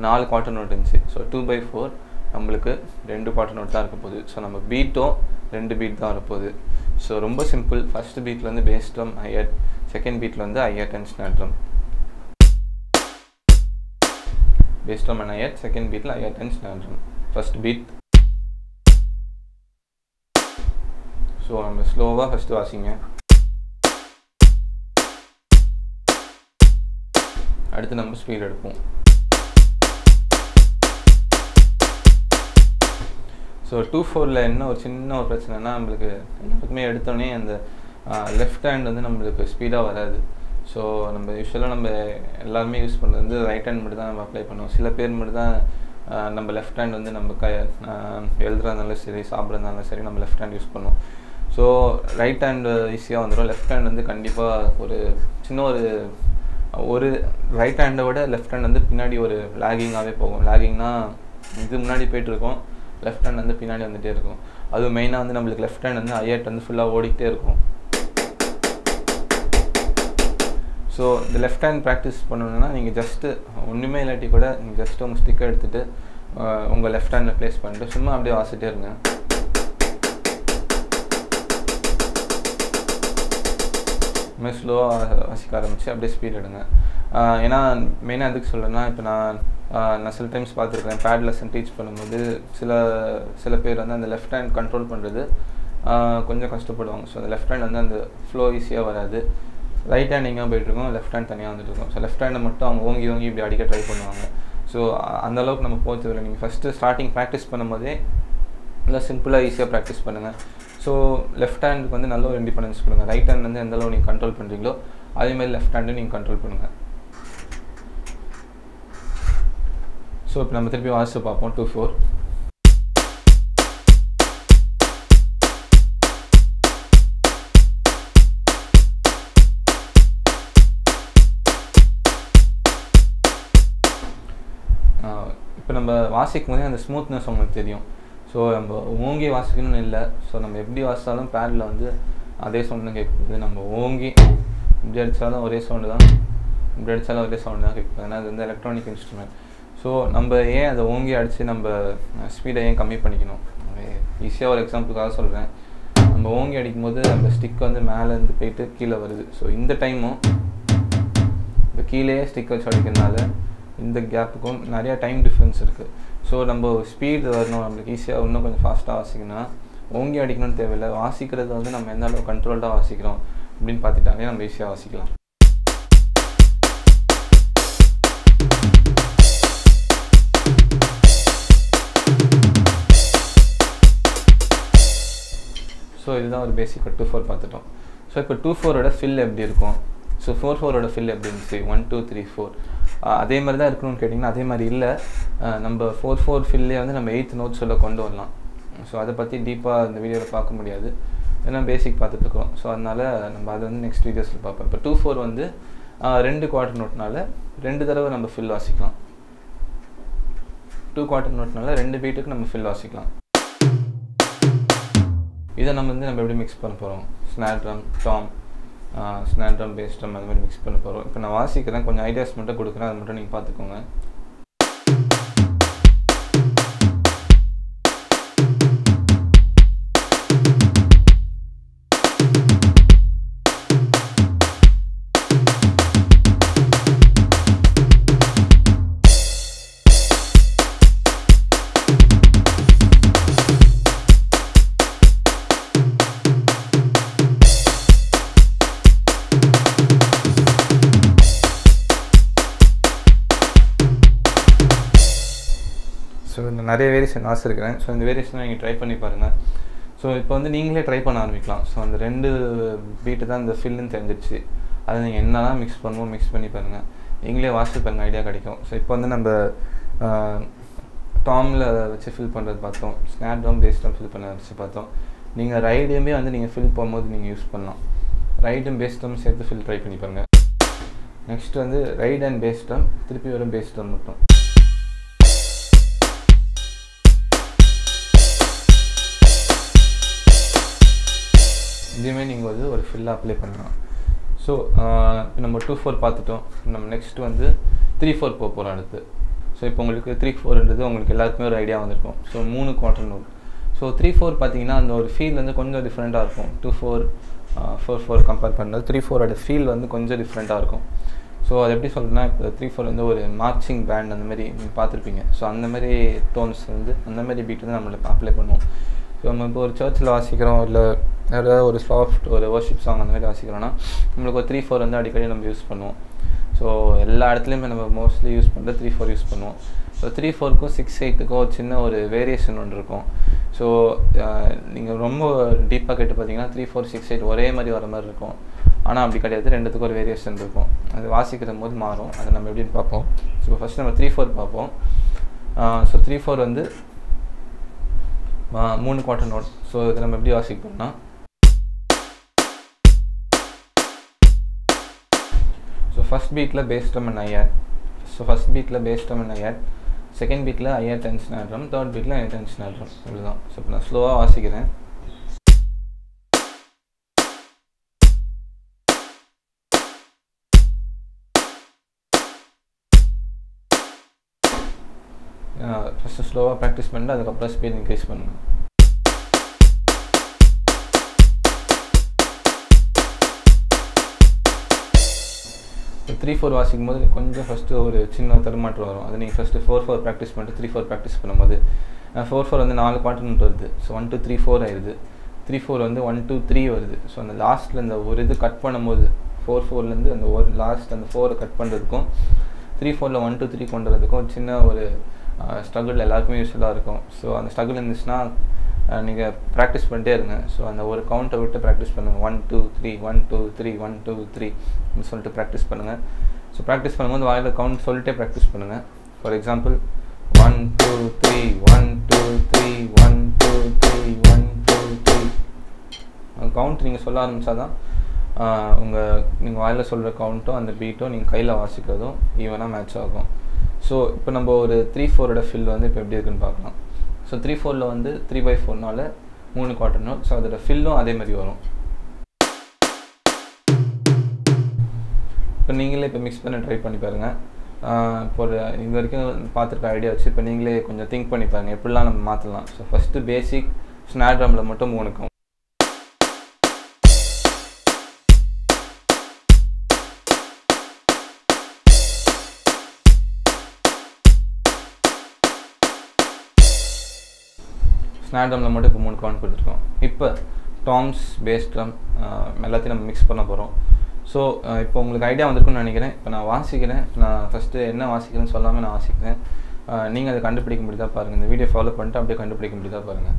நாலு குவார்ட்டர் நோட் இருந்து சோ two by four நமக்கு ரெண்டு குவார்ட்டர் நோட் தான் இருக்க போகுது சோ நம்ம பீட்டோ ரெண்டு பீட் தான் வர போகுது சோ ரொம்ப சிம்பிள் ஃபர்ஸ்ட் பீட்ல வந்து பேஸ் drum hi-hat செகண்ட் பீட்ல வந்து hi-hat and snare drum bass drum and hi-hat, second beat la hi-hat and snare drum. First beat. So I'm slow va first வாசிங்க. அடுத்து நம்ம ஸ்பீட் எடுப்போம். So two four ல என்ன ஒரு சின்ன ஒரு பிரச்சனைனா நமக்கு எப்பவுமே எடுத்தோனே அந்த left hand வந்து நமக்கு ஸ்பீடா வராது. So நம்ம யூசுவலா நம்ம எல்லாரும் யூஸ் பண்றது வந்து ரைட் ஹேண்ட் மட்டும் தான் நம்ம அப்ளை பண்ணுவோம் சில பேர் மட்டும் தான் நம்ம லெஃப்ட் ஹேண்ட் வந்து நம்ம எழுதுறதுனால சரி சாப்பிடுறதுனால சரி நம்ம லெஃப்ட் ஹேண்ட் யூஸ் பண்ணுவோம் சோ ரைட் ஹேண்ட் ஈஸியா வந்துரும் லெஃப்ட் ஹேண்ட் வந்து கண்டிப்பா ஒரு சின்ன ஒரு ஒரு ரைட் ஹேண்டை விட லெஃப்ட் ஹேண்ட் வந்து பின்னாடி ஒரு லாகிங்காவே போகும் லாகிங்னா இது முன்னாடி போயிட்டு இருக்கும் லெஃப்ட் ஹேண்ட் வந்து பின்னாடி வந்துட்டே இருக்கும் அது மெயினா வந்து நமக்கு லெஃப்ட் ஹேண்ட் வந்து hi-hat வந்து ஃபுல்லா ஓடிட்டே இருக்கும் So, the left hand practice you just one just a stick edutittu unga left hand place pannittu summa abbe vaasite irunga me slow vaasikaramchi abbe speed edunga ena main ah edhukku sollana ipo na na sel times paathirken pad lesson teach pannumbodhu sila sila per vandha and left hand control pandrathu konja kashtapaduvanga so the left hand vandha and flow easy ah varadhu right hand enga poidirukom left hand thaniya vandirukom so left hand mattum avanga oongi oongi ibdi adika try பண்ணுவாங்க so அந்த அளவுக்கு நம்ம போச்சதுல நீங்க first starting practice பண்ணும்போது நல்லா சிம்பிளா ஈஸியா practice பண்ணுங்க so left hand க்கு வந்து நல்ல ஒரு independence கொடுங்க right hand வந்து எந்தளவு நீங்க control பண்றீங்களோ அதே மாதிரி left hand நீங்க control பண்ணுங்க so இப்போ நம்ம திருப்பி வாசி பாப்போம் two four வாசிக்கும் போது அந்த ஸ்மூத்னஸ் உங்களுக்கு தெரியும் சோ நம்ம ஓங்கி வாசிக்கணும் இல்ல சோ நம்ம எப்படி வாசிச்சாலும் பேட்ல வந்து அதே சவுண்ட் தான் கேக்குது நம்ம ஓங்கி இப்படி அடிச்சாலும் ஒரே சவுண்ட் தான் இப்படி அடிச்சாலும் ஒரே சவுண்ட் தான் கேக்குது ஏன்னா அது வந்து எலக்ட்ரானிக் இன்ஸ்ட்ருமென்ட் சோ நம்ம ஏன் அதை ஓங்கி அடிச்சு நம்ம ஸ்பீடை ஏன் கம்மி பண்ணிக்கணும் ஈஸியா ஒரு எக்ஸாம்பிளுக்காக சொல்றேன் நம்ம ஓங்கி அடிக்கும்போது நம்ம ஸ்டிக் வந்து மேல இருந்து போயிடு கீழ வருது சோ இந்த டைமும் இந்த கீழே ஸ்டிக் வச்சு அடிக்கிறனால இந்த கேப்புக்கும் நிறைய டைம் டிஃபரன்ஸ் இருக்கு சோ நம்ம ஸ்பீட் வரணும் நமக்கு ஈஸியா இன்னும் கொஞ்சம் ஃபாஸ்டா வாசிக்கணும் ஓங்கி அடிக்கணும் தேவையில்லை வாசிக்கிறது வந்து நம்ம என்ன அளவு கண்ட்ரோல்டா வாசிக்கிறோம் அப்படிን பார்த்துட்டாலே நம்ம ஈஸியா வாசிக்கலாம் சோ இதுதான் ஒரு பேசிக் two four பார்த்துட்டோம் சோ இப்போ two four ஓட ஃபில் எப்படி இருக்கும் So four four ஓட ஃபில் எப்படி இருந்து one two three four அதே மாதிரி தான் இருக்குன்னு கேட்டிங்கனா அதே மாதிரி இல்ல நம்ம four four ஃபில்லே வந்து நம்ம eighth நோட் சொல்ல கொண்டு வரலாம் சோ அத பத்தி டீப்பா இந்த வீடியோல பார்க்க முடியாது ஏன்னா பேசிக் பார்த்துட்டு இருக்கோம் சோ அதனால நம்ம அது வந்து நெக்ஸ்ட் வீடியோஸ்ல பார்ப்போம் இப்போ two four வந்து ரெண்டு குவார்ட்டர் நோட்னால ரெண்டு தடவை நம்ம ஃபில் வாசிக்கலாம் two குவார்ட்டர் நோட்னால ரெண்டு பீட்டுக்கு நம்ம ஃபில் வாசிக்கலாம் இத நம்ம வந்து நம்ம எப்படி mix பண்ண போறோம் snare drum tom Uh, snare drum bass drum and mix பண்ண போறோம் இப்போ நான் வாசிக்கிறேன் கொஞ்சம் ஐடியாஸ் மட்டும் கொடுக்கிறேன் அது மட்டும் நீங்க பாத்துக்கோங்க நிறைய வேரியேஷன் ஆசை இருக்குறேன் சோ இந்த வேரியேஷனை நீங்க ட்ரை பண்ணி பாருங்க சோ இப்போ வந்து நீங்களே ட்ரை பண்ண ஆரம்பிக்கலாம் சோ அந்த ரெண்டு பீட் தான் இந்த fill ன்னு தெரிஞ்சிடுச்சு அத நீங்க என்னன்னா mix பண்ணுவோம் mix பண்ணி பாருங்க நீங்களே வாசி பண்ண ஐடியா கிடைக்கும் சோ இப்போ வந்து நம்ம டாம்ல வச்சு fill பண்றது பார்த்தோம் snare drum bass drum fill பண்ண வச்சு பார்த்தோம் நீங்க ரைடுமே வந்து நீங்க fill பண்ணும்போது நீங்க யூஸ் பண்ணலாம் ரைட் அண்ட் பேஸ் ட்ரம் சேர்த்து fill ட்ரை பண்ணி பாருங்க நெக்ஸ்ட் வந்து ரைட் அண்ட் பேஸ் ட்ரம் திருப்பி ஒரு பேஸ் ட்ரம் மட்டும் இதுமே நீங்க வந்து ஒரு ஃபில் அப்ளை பண்ணலாம் சோ நம்ம two four பார்த்துட்டோம் நம்ம நெக்ஸ்ட் வந்து three four போக போறோம் அடுத்து சோ இப்போ உங்களுக்கு three four ன்றது உங்களுக்கு எல்லாருக்குமே ஒரு ஐடியா வந்திருக்கும் சோ மூணு quarter note so three four பாத்தீங்கன்னா அந்த ஒரு ஃபீல் வந்து கொஞ்சம் டிஃபரண்டா இருக்கும் two four four four compare பண்ணா three four ஓட ஃபீல் வந்து கொஞ்சம் டிஃபரண்டா இருக்கும் சோ அது எப்படி சொல்றேன்னா three four வந்து ஒரு மார்ச்சிங் பேண்ட் அந்த மாதிரி நீங்க பாத்திருப்பீங்க சோ அந்த மாதிரி டோன்ஸ் வந்து அந்த மாதிரி பீட் வந்து நம்ம அப்ளை பண்ணுவோம் சோ நம்ம ஒரு சர்ச்சில் வாசிக்கிறோம் இல்ல வேற ஒரு சாஃப்ட் ஒரு வர்ஷிப் சாங் அந்த மாதிரி வாசிக்கிறோம்னா நமக்கு three four வந்து அடிக்கடி நம்ம யூஸ் பண்ணுவோம் சோ எல்லா இடத்துலயும் நம்ம மோஸ்ட்லி யூஸ் பண்ற three four யூஸ் பண்ணுவோம் சோ three four க்கு six eight க்கு ஒரு சின்ன ஒரு வேரியேஷன் ஒன்று இருக்கும் சோ நீங்க ரொம்ப டீப்பா கேட்டு பாத்தீங்கன்னா three four six eight ஒரே மாதிரி வர மாதிரி இருக்கும் ஆனா அப்படி கிடையாது ரெண்டுத்துக்கு ஒரு வேரியேஷன் இருக்கும் அது வாசிக்கும்போது மாறும் அத நம்ம எப்படி பாப்போம் சோ ஃபர்ஸ்ட் நம்ம three four பாப்போம் சோ three four வந்து மூணு குவார்ட்டர் நோட் சோ இத நம்ம எப்படி வாசிப்போம்னா so first beat la bass drum and hi hat so first beat la bass drum and hi hat second beat la hi hat and snare drum third beat la hi hat and snare drum so so na slow ah vasikiren ah first slow ah practice panna adukapra speed increase panna three four வாசிக்கும்போது கொஞ்சம் first ஒரு சின்ன தரமாட்டு வரும் அது நீங்க first four four practice பண்ணிட்டு three four practice பண்ணும்போது four four வந்து நாலு குவார்ட்டர் நோட் வருது so one two three four ஆயிருது three four வந்து one two three வருது சோ அந்த லாஸ்ட்ல அந்த ஒரு இது கட் பண்ணும்போது four four la indu and the last and the four cut pandradukkum three four la one two three pandradukkum chinna oru struggle ellarukume useful ah irukum so and struggle irundhuchna neenga practice pannite irunga so and oru count vittu practice pannunga one two three one two three one two three solittu practice pannunga so practice pannumbodhu vaayila count solite practice pannunga for example one two three one two three one two three one two three count ninga solla arambichadha unga ninga vaayila solra count and the beat ninga kaila vaasikradhu even a match agum so ipo namba oru three four oda fill vandu ipo eppadi irukunu paakalam so three four la vandu three by four naala three quarter note so adha fill um adhe mari varum ipo neengale ipo mix panna try panni paarenga for inga varaikum paathirka idea vachu ipo neengale konja think panni paarenga eppilla nam maathalam so first basic snare drum la mottum three ku snare drum la mottum ipo three count kuduthirkom ipo toms bass drum ellathiyum nam mix panna porom so ipo ungalku idea vandirukku nu nenikiren ipo na vaasikiren na first enna vaasikiren sollama na vaasikiren neenga adha kandupidikka mudidha paarenga indha video follow pannittu apdiye kandupidikka mudidha paarenga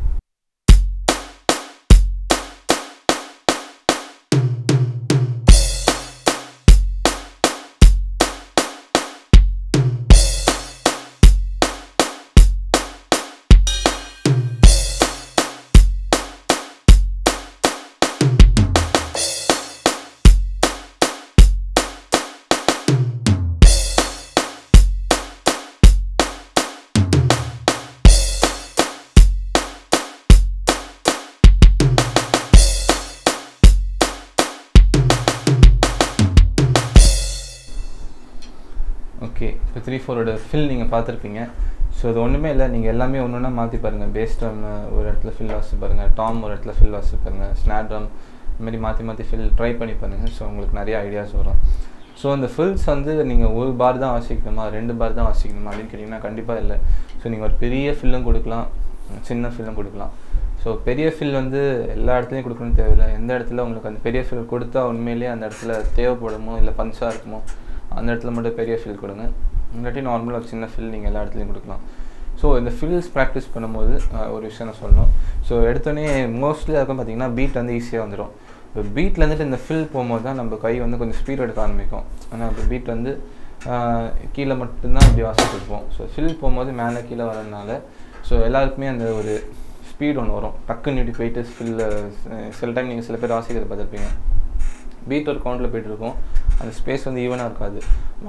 okay so three four oda fill neenga paathirpinga so adu onnume illa neenga ellame onnuna maati parunga bass drum oru edathla fill vasu parunga tom oru edathla fill vasu parunga snare drum mari maati maati fill try panni parunga so ungalku nariya ideas varum so and the fills vandu neenga one bar dhaan vaasikanuma two bar dhaan vaasikanuma adin kelinga kandipa illa so neenga or periya fill um kudukalam chinna fill um kudukalam so periya fill vandu ella edathilum kudukonu thevilla endha edathila ungalku and periya fill kodutha unmele and edathila thevapadumo illa punch ah irukumo அந்த இடத்துல மட்டும் பெரிய fill கொடுங்க இல்லாட்டி நார்மலாக சின்ன fill நீங்கள் எல்லா இடத்துலையும் கொடுக்கலாம் ஸோ இந்த ஃபில்ஸ் ப்ராக்டிஸ் பண்ணும்போது ஒரு விஷயம் நான் சொல்லணும் ஸோ எடுத்தோடனே மோஸ்ட்லி அதுக்கும் பார்த்தீங்கன்னா பீட் வந்து ஈஸியாக வந்துடும் இப்போ பீட்டில் வந்துட்டு இந்த ஃபில் போகும்போது தான் நம்ம கை வந்து கொஞ்சம் ஸ்பீட் எடுக்க ஆரம்பிக்கும் ஆனால் இப்போ பீட் வந்து கீழே மட்டும்தான் இப்படி வாசிட்டு இருப்போம் ஸோ ஃபில் போகும்போது மேலே கீழே வரதுனால ஸோ எல்லாருக்குமே அந்த ஒரு ஸ்பீட் ஒன்று வரும் டக்குன்னு இப்படி போயிட்டு ஃபில் சில டைம் நீங்கள் சில பேர் வாசிக்கிற பார்த்துருப்பீங்க பீட் ஒரு கவுண்டில் போய்ட்டு இருக்கும் அந்த ஸ்பேஸ் வந்து ஈவனாக இருக்காது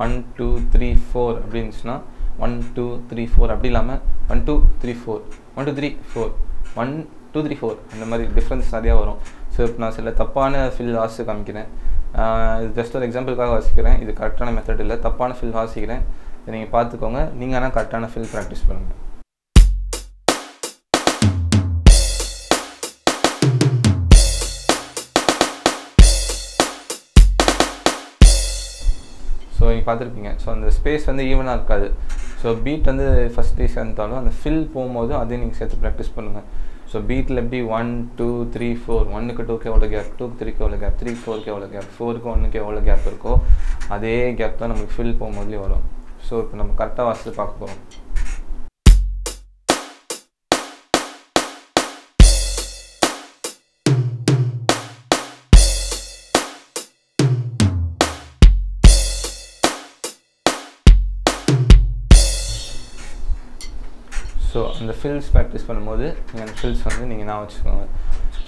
ஒன் டூ த்ரீ ஃபோர் அப்படின்னுச்சுன்னா ஒன் டூ த்ரீ ஃபோர் அப்படி இல்லாமல் one two three four one two three four one two three four அந்த மாதிரி டிஃப்ரென்ஸ் நிறையா வரும் ஸோ இப்போ நான் சில தப்பான ஃபில் வாசி காமிக்கிறேன் இது ஜஸ்ட் ஒரு எக்ஸாம்பிளுக்காக வாசிக்கிறேன் இது கரெக்டான மெத்தட் இல்லை தப்பான ஃபில் வாசிக்கிறேன் இதை நீங்கள் பார்த்துக்கோங்க நீங்கள் ஆனால் கரெக்டான ஃபில் ப்ராக்டிஸ் பண்ணுங்கள் ஸோ நீங்கள் பார்த்துருப்பீங்க ஸோ அந்த ஸ்பேஸ் வந்து ஈவனாக இருக்காது ஸோ பீட் வந்து ஃபஸ்ட் டே சேர்ந்தாலும் அந்த ஃபில் போகும்போது அதே நீங்கள் சேர்த்து ப்ராக்டிஸ் பண்ணுங்கள் ஸோ பீட்டில் எப்படி ஒன் டூ த்ரீ ஃபோர் ஒன்றுக்கு டூக்கு எவ்வளோ கேப் டூக்கு த்ரீக்கு எவ்வளோ கேப் த்ரீ ஃபோருக்கு எவ்வளோ கேப் ஃபோருக்கு ஒன்றுக்கு எவ்வளோ கேப் இருக்கோ அதே கேப் தான் நமக்கு ஃபில் போகும்போதுலேயே வரும் ஸோ இப்போ நம்ம கரெக்டாக வாசித்து பார்க்க போகிறோம் ஸோ அந்த ஃபில்ஸ் ப்ராக்டிஸ் பண்ணும்போது நீங்கள் அந்த ஃபில்ஸ் வந்து நீங்கள் நான் வச்சுக்கோங்க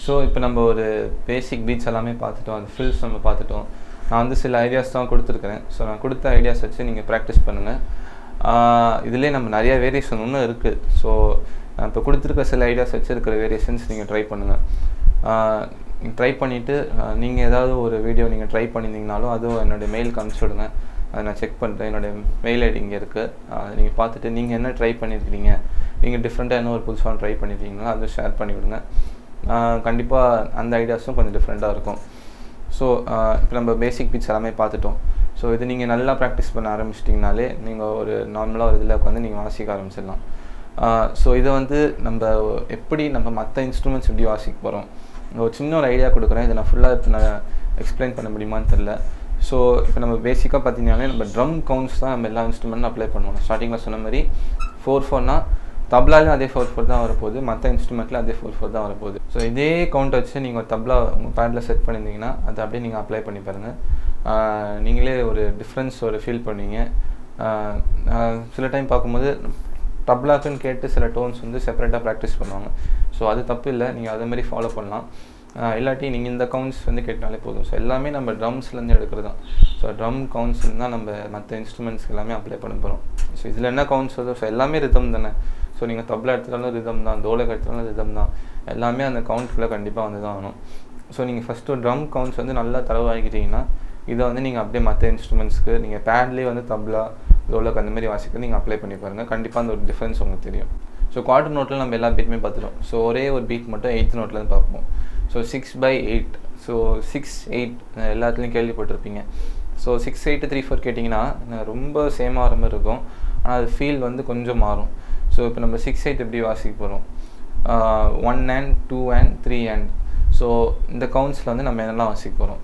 ஸோ இப்போ நம்ம ஒரு பேசிக் பீட்ஸ் எல்லாமே பார்த்துட்டோம் அந்த ஃபில்ஸ் நம்ம பார்த்துட்டோம் நான் வந்து சில ஐடியாஸ் தான் கொடுத்துருக்குறேன் ஸோ நான் கொடுத்த ஐடியாஸ் வச்சு நீங்கள் ப்ராக்டிஸ் பண்ணுங்கள் இதிலே நம்ம நிறையா வேரியேஷன் ஒன்றும் இருக்குது ஸோ நான் இப்போ கொடுத்துருக்க சில ஐடியாஸ் வச்சு இருக்கிற வேரியேஷன்ஸ் நீங்கள் ட்ரை பண்ணுங்கள் ட்ரை பண்ணிவிட்டு நீங்கள் ஏதாவது ஒரு வீடியோ நீங்கள் ட்ரை பண்ணியிருந்தீங்கனாலும் அதுவும் என்னோடய மெயில் அனுப்பிச்சி விடுங்க அதை நான் செக் பண்ணுறேன் என்னோடய மெயில் ஐடி இங்கே இருக்குது அதை நீங்கள் பார்த்துட்டு நீங்கள் என்ன ட்ரை பண்ணியிருக்கிறீங்க நீங்கள் டிஃப்ரெண்ட்டாக என்ன ஒரு புதுசாக ட்ரை பண்ணியிருக்கீங்களா அதை ஷேர் பண்ணிவிடுங்க கண்டிப்பாக அந்த ஐடியாஸும் கொஞ்சம் டிஃப்ரெண்ட்டாக இருக்கும் ஸோ இப்போ நம்ம பேசிக் பீட்ஸ் எல்லாமே பார்த்துட்டோம் ஸோ இது நீங்கள் நல்லா ப்ராக்டிஸ் பண்ண ஆரம்பிச்சிட்டிங்கனாலே நீங்கள் ஒரு நார்மலாக ஒரு இதில் உட்காந்து நீங்கள் வாசிக்க ஆரம்பிச்சிடலாம் ஸோ இதை வந்து நம்ம எப்படி நம்ம மற்ற இன்ஸ்ட்ருமெண்ட்ஸ் எப்படி வாசிக்க போகிறோம் ஒரு சின்ன ஒரு ஐடியா கொடுக்குறேன் இதை நான் ஃபுல்லாக இப்போ நான் எக்ஸ்பிளைன் பண்ண முடியுமான்னு தெரில So, if we have basic drum counts, starting with four four, tabla is four four, the instrument is four four. So, if you count the tabla in the pad, you can apply it. You can feel a difference. Sometimes tabla and tones separate practice. So, that's why you follow இல்லாட்டி நீங்க இந்த counts வந்து கேட்டாலே போதும் so எல்லாமே நம்ம ட்ரம்ஸ்ல இருந்து எடுக்கிறது தான் சோ ட்ரம் கவுண்ட்ஸ் தான் நம்ம மத்த இன்ஸ்ட்ருமென்ட்ஸ் எல்லாமே அப்ளை பண்ண போறோம் சோ இதுல என்ன கவுண்ட்ஸ் வருது சோ எல்லாமே ரிதம் தானே சோ நீங்க தப்லா எடுத்தாலும் ரிதம் தான் டோலக் எடுத்தாலும் ரிதம் தான் எல்லாமே அந்த கவுண்ட்ல கண்டிப்பா வந்து தான் ஆகும் சோ நீங்க ஃபர்ஸ்ட் ட்ரம் கவுண்ட்ஸ் வந்து நல்லா தரவாகிட்டீங்கன்னா இத வந்து நீங்க அப்படியே மத்த இன்ஸ்ட்ருமென்ட்ஸ்க்கு நீங்க பேட்லயே வந்து தப்லா டோலக் அந்த மாதிரி வாசிக்க நீங்க அப்ளை பண்ணி பாருங்க கண்டிப்பா அந்த ஒரு டிஃபரன்ஸ் உங்களுக்கு தெரியும் சோ குவார்ட்டர் நோட்ல நம்ம எல்லா பீட்மே பாத்துறோம் சோ ஒரே ஒரு பீட் மட்டும் eighth நோட்ல இருந்து பாப்போம் so six by eight so six eight எல்லாத்துலயே கேள்வி போட்டுருப்பீங்க so six eight three four கேட்டிங்கனா ரொம்ப சேம் ஆற மாதிரி இருக்கும் ஆனா அது feel வந்து கொஞ்சம் மாறும் so இப்போ நம்ம six eight எப்படி வாசிக்க போறோம் one and two and three and so இந்த கவுண்ட்ஸ்ல வந்து நம்ம என்னெல்லாம் வாசிக்க போறோம்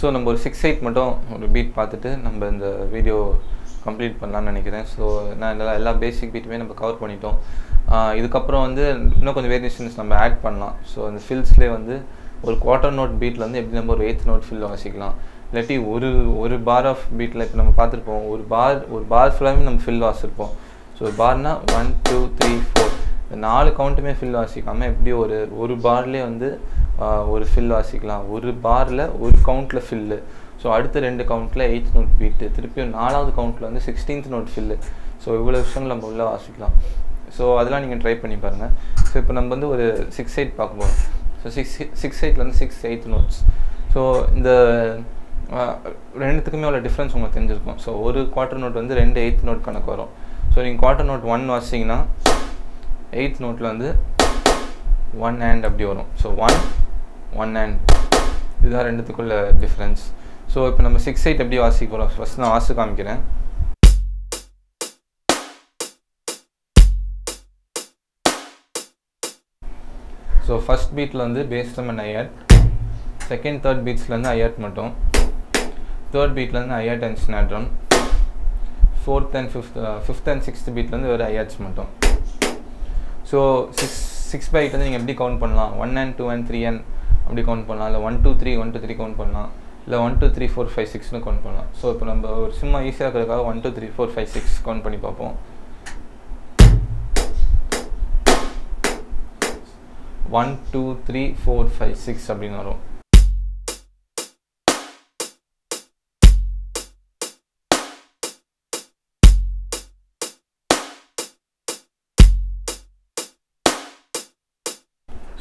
so நம்ம ஒரு six eight மட்டும் ஒரு பீட் பார்த்துட்டு நம்ம இந்த வீடியோ கம்ப்ளீட் பண்ணலாம்னு நினைக்கிறேன் so நான் எல்லா பேசிக் பீட்மே நம்ம கவர் பண்ணிட்டோம் இதுக்கு அப்புறம் வந்து இன்னும் கொஞ்சம் வேரியேஷன்ஸ் நம்ம ஆட் பண்ணலாம் சோ அந்த ஃபில்ஸ்ல வந்து ஒரு குவார்ட்டர் நோட் பீட்ல வந்து எப்படி நம்ம ஒரு eighth நோட் ஃபில் வாசிக்கலாம் இல்லட்டி ஒரு ஒரு பார் ஆஃப் பீட்ல இப்ப நம்ம பாத்துறோம் ஒரு பார் ஒரு பார் ஃபுல்லாவே நம்ம ஃபில் வாசிப்போம் சோ பார்னா one two three four நாலு கவுண்ட்மே ஃபில் வாசிக்காம எப்படி ஒரு ஒரு பார்லயே வந்து ஒரு ஃபில் வாசிக்கலாம் ஒரு பார்ல ஒரு கவுண்ட்ல ஃபில் சோ அடுத்து ரெண்டு கவுண்ட்ல eighth நோட் பீட் திருப்பியும் நாலாவது கவுண்ட்ல வந்து sixteenth நோட் ஃபில் சோ இவ்வளவு விஷயங்கள் நம்ம உள்ள வாசிக்கலாம் சோ அதெல்லாம் நீங்க ட்ரை பண்ணி பாருங்க சோ இப்போ நம்ம வந்து ஒரு six eight பார்க்க போறோம் சோ six six eight ல இருந்து six eighth நோட்ஸ் சோ இந்த ரெண்டுத்துக்குமே உள்ள டிஃபரன்ஸ் உங்களுக்கு தெரிஞ்சிருக்கும் சோ ஒரு குவார்ட்டர் நோட் வந்து ரெண்டு eighth நோட் கணக்கு வரும் சோ நீங்க குவார்ட்டர் நோட் one வாசிச்சீங்கன்னா eighth நோட்ல வந்து one and அப்படி வரும் சோ one one and இதுதான் ரெண்டுத்துக்குள்ள டிஃபரன்ஸ் சோ இப்போ நம்ம six eight எப்படி வாசிக்க போறோம் ஃபர்ஸ்ட் நான் வாசி காமிக்கிறேன் so first beat la undu bass drum and hi-hat second third beats la undu hi-hat mattum third beat la undu hi-hat and snare drum fourth and fifth uh, fifth and sixth beat la undu vera hi-hats mattum so six by eight undu neenga eppadi count pannalam one and two and three and appadi count pannalam illa one two three one two three count pannalam illa one two three four five six nu count pannalam so ipo namba or simma easy ah irukkaga one two three four five six count panni paapom one two three four five six அப்படின வரும்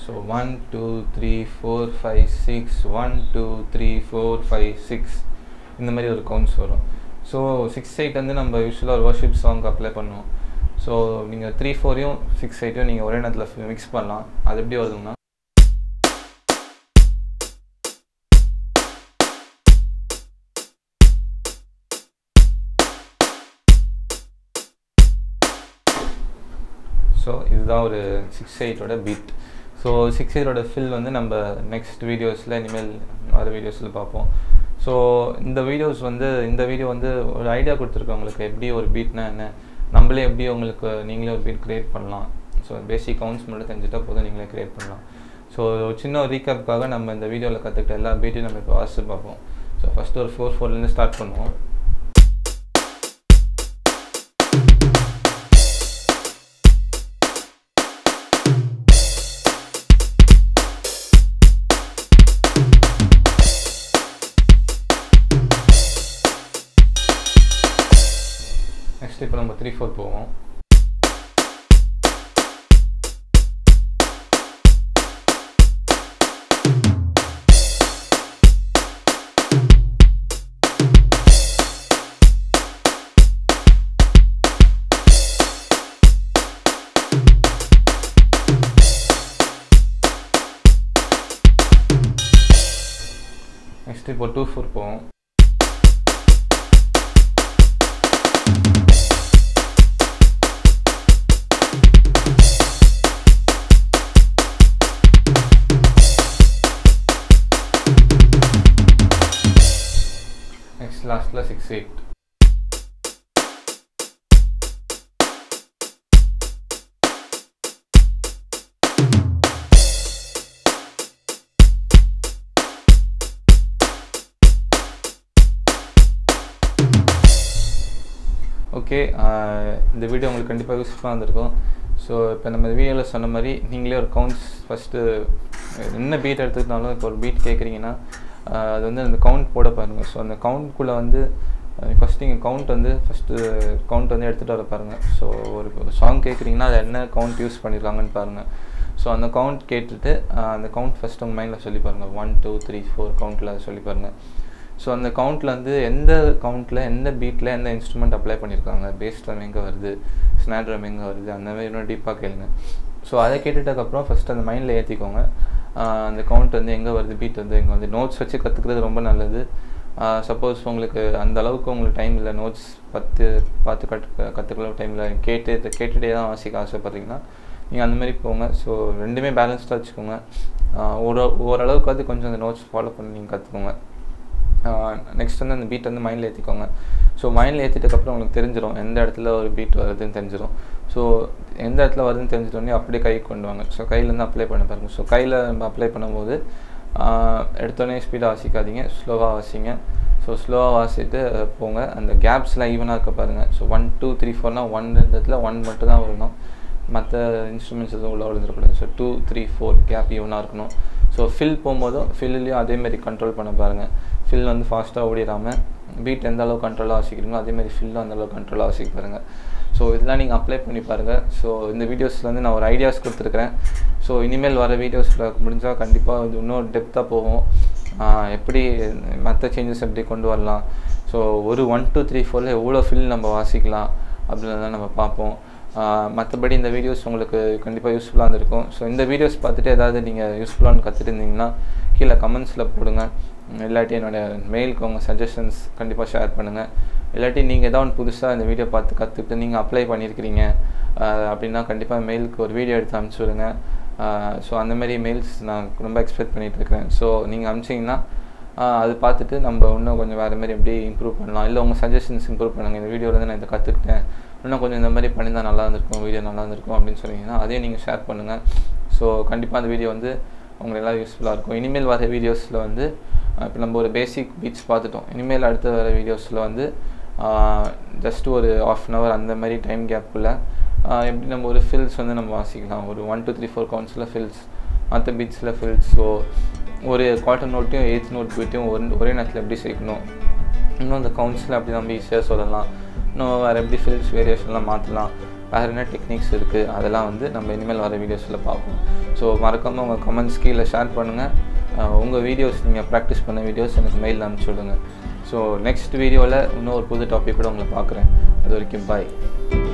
so one two three four five six one two three four five six இந்த மாதிரி ஒரு counts வரும் so six eight வந்து நம்ம யூசுவலா worship song apply பண்ணுவோம் so நீங்க three four யும் six eight யும் நீங்க ஒரே நேரத்துல mix பண்ணலாம் அது எப்படி வருதுன்னா so இதுதான் ஒரு six eight ஓட beat so six eight ஓட fill வந்து நம்ம next videosல இனிமேல் வர videosல பாப்போம் so இந்த videos வந்து இந்த வீடியோ வந்து ஒரு ஐடியா கொடுத்திருக்கேன் உங்களுக்கு எப்படி ஒரு beatனா என்ன நம்மளே எப்படி உங்களுக்கு நீங்களே ஒரு பீட் கிரியேட் பண்ணலாம் சோ பேசிக் கவுண்ட்ஸ் மட்டும் தெரிஞ்சிட்டா போதும் நீங்களே கிரியேட் பண்ணலாம் சோ சின்ன ரீகேப்காக நம்ம இந்த வீடியோல கத்துக்கிட்ட எல்லா பீட்டையும் நம்ம இப்ப வாசி பாப்போம் சோ ஃபர்ஸ்ட் ஒரு four four ல இருந்து ஸ்டார்ட் பண்ணுவோம் இப்போ நம்ம three four போவோம் நெக்ஸ்ட் இப்போ two four போவோம் effect. Okay, uh, the video will continue useful. So, if you have a V L S, you will counts first. Uh, என்ன பீட் எடுத்துட்டாலும் இப்போ ஒரு பீட் கேக்குறீங்கனா அது வந்து அந்த கவுண்ட் போட பாருங்க சோ அந்த கவுண்ட் குள்ள வந்து ஃபர்ஸ்ட் நீங்க கவுண்ட் வந்து ஃபர்ஸ்ட் கவுண்ட் வந்து எடுத்துட்டு வர பாருங்க சோ ஒரு சாங் கேக்குறீங்கனா அது என்ன கவுண்ட் யூஸ் பண்ணிருக்காங்கன்னு பாருங்க சோ அந்த கவுண்ட் கேட்டுட்டு அந்த கவுண்ட் ஃபர்ஸ்ட் உங்க மைண்ட்ல சொல்லி பாருங்க one two three four கவுண்ட்ல சொல்லி பாருங்க சோ அந்த கவுண்ட்ல வந்து எந்த கவுண்ட்ல எந்த பீட்ல எந்த இன்ஸ்ட்ரூமென்ட் அப்ளை பண்ணிருக்காங்க பேஸ் ட்ரம் எங்க வருது ஸ்னார் ட்ரம் எங்க வருது அந்த மாதிரி இன்னும் டீப்பா கேளுங்க சோ அத கேட்டிட்டக்க அப்புறம் ஃபர்ஸ்ட் அந்த மைண்ட்ல ஏத்திக்கோங்க அந்த கவுண்ட் வந்து எங்க வருது பீட் வந்து எங்க வந்து நோட்ஸ் வச்சு கத்துக்கிறது ரொம்ப நல்லது சப்போஸ் உங்களுக்கு அந்த அளவுக்கு உங்களுக்கு டைம் இல்ல நோட்ஸ் பத்து பாத்து கத்துக்கற டைம்ல கேட்டு கேட்டுட்டே தான் வாசிக்க ஆசைப்படுறீங்கன்னா நீங்க அந்த மாதிரி போங்க சோ ரெண்டுமே பேலன்ஸ்டா வச்சுக்கோங்க ஒரு அளவுக்கு கொஞ்சம் அந்த நோட்ஸ் ஃபாலோ பண்ணி நீங்க கத்துக்கோங்க நெக்ஸ்ட் வந்து அந்த பீட் வந்து மைண்ட்ல ஏத்திக்கோங்க சோ மைண்ட்ல ஏத்திட்டக்க அப்புறம் உங்களுக்கு தெரிஞ்சிரும் எந்த இடத்துல ஒரு பீட் வருதுன்னு தெரிஞ்சிரும் So, in that level, you can apply the So, you can apply the So, you can apply the speed and slow. So, slow and the gaps are even. So, one, two, three, four, one is one. The instruments are So, two, three, four gap even. So, fill is fill control. Fill is fast. Beat is control. Fill is control. So இதெல்லாம் நீங்க apply பண்ணி பாருங்க so இந்த வீடியோஸ்ல வந்து நான் ஒரு ideas கொடுத்து இருக்கேன் சோ இனிமேல் வர வீடியோஸ்ல முடிஞ்சா கண்டிப்பா இன்னும் டெப்தா போவோம் எப்படி மத்த சேஞ்சஸ் எப்படி கொண்டு வரலாம் சோ ஒரு one two three four ல எவ்வளவு fill நம்ம வாசிக்கலாம் அப்படினா நம்ம பாப்போம் மத்தபடி இந்த வீடியோஸ் உங்களுக்கு கண்டிப்பா யூஸ்ஃபுல்லா இருக்கும் சோ இந்த வீடியோஸ் பார்த்துட்டு ஏதாவது நீங்க யூஸ்ஃபுல்லான்னு கத்துட்டீங்கன்னா கீழ கமெண்ட்ஸ்ல போடுங்க எல்லாட்டி என்னோட மெயிலுக்கு உங்க சஜஷன்ஸ் கண்டிப்பா ஷேர் பண்ணுங்க எல்லாட்டி நீங்க ஏதாவது புதுசா இந்த வீடியோ பார்த்து கத்துக்கிட்டு நீங்க அப்ளை பண்ணிருக்கீங்க அப்படினா கண்டிப்பா மெயிலுக்கு ஒரு வீடியோ எடுத்து அனுப்பி சொல்லுங்க சோ அந்த மாதிரி மெயில்ஸ் நான் ரொம்ப எக்ஸ்பெக்ட் பண்ணிட்டு இருக்கேன் சோ நீங்க அனுப்பிச்சீங்கன்னா அது பார்த்துட்டு நம்ம இன்னும் கொஞ்சம் வேற மாதிரி எப்படி இம்ப்ரூவ் பண்ணலாம் இல்ல உங்க சஜஷன்ஸ் இம்ப்ரூவ் பண்ணுங்க இந்த வீடியோல இருந்து நான் இத கத்துக்கிட்டேன் இன்னும் கொஞ்சம் இந்த மாதிரி பண்ணினா நல்லா இருந்திருக்கும் வீடியோ நல்லா இருந்திருக்கும் அப்படினு சொல்றீங்கன்னா அதே நீங்க ஷேர் பண்ணுங்க சோ கண்டிப்பா அந்த வீடியோ வந்து உங்களுக்கு எல்லா யூஸ்ஃபுல்லா இருக்கும் இனிமேல் வர வீடியோஸ்ல வந்து இப்போ நம்ம ஒரு பேசிக் பீட்ஸ் பார்த்துட்டோம் இனிமேல் அடுத்து வர வீடியோஸ்ல வந்து ஜஸ்ட் ஒரு half an hour அந்த மாதிரி டைம் கேப்ல எப்படி நம்ம ஒரு ஃபில்ஸ் வந்து நம்ம வாசிக்கலாம் ஒரு one two three four கவுண்ட்ஸ்ல ஃபில்ஸ் அந்த பீட்ஸ்ல ஃபில்ஸ் சோ ஒரு quarter நோட்டையும் eighth நோட் பீட்டையும் ஒரே நேரத்துல எப்படி சேர்க்கணும் இன்னும் அந்த கவுண்ட்ஸ்ல அப்படி நம்ம ஈஸியா சொல்லலாம் இன்னும் வேற எப்படி ஃபில்ஸ் வேரியேஷன்லாம் மாத்தலாம் வேற என்ன டெக்னிக்ஸ் இருக்கு அதெல்லாம் வந்து நம்ம இனிமேல் வர வீடியோஸ்ல பார்ப்போம் சோ மறக்காம உங்க கமெண்ட்ஸ் கீழ ஷேர் பண்ணுங்க உங்க வீடியோஸ் நீங்க பிராக்டீஸ் பண்ண வீடியோஸ் எனக்கு மெயில் அனுப்பி சொல்லுங்க So next video la innoru pudhu topic oda ungala paakren advarikkum bye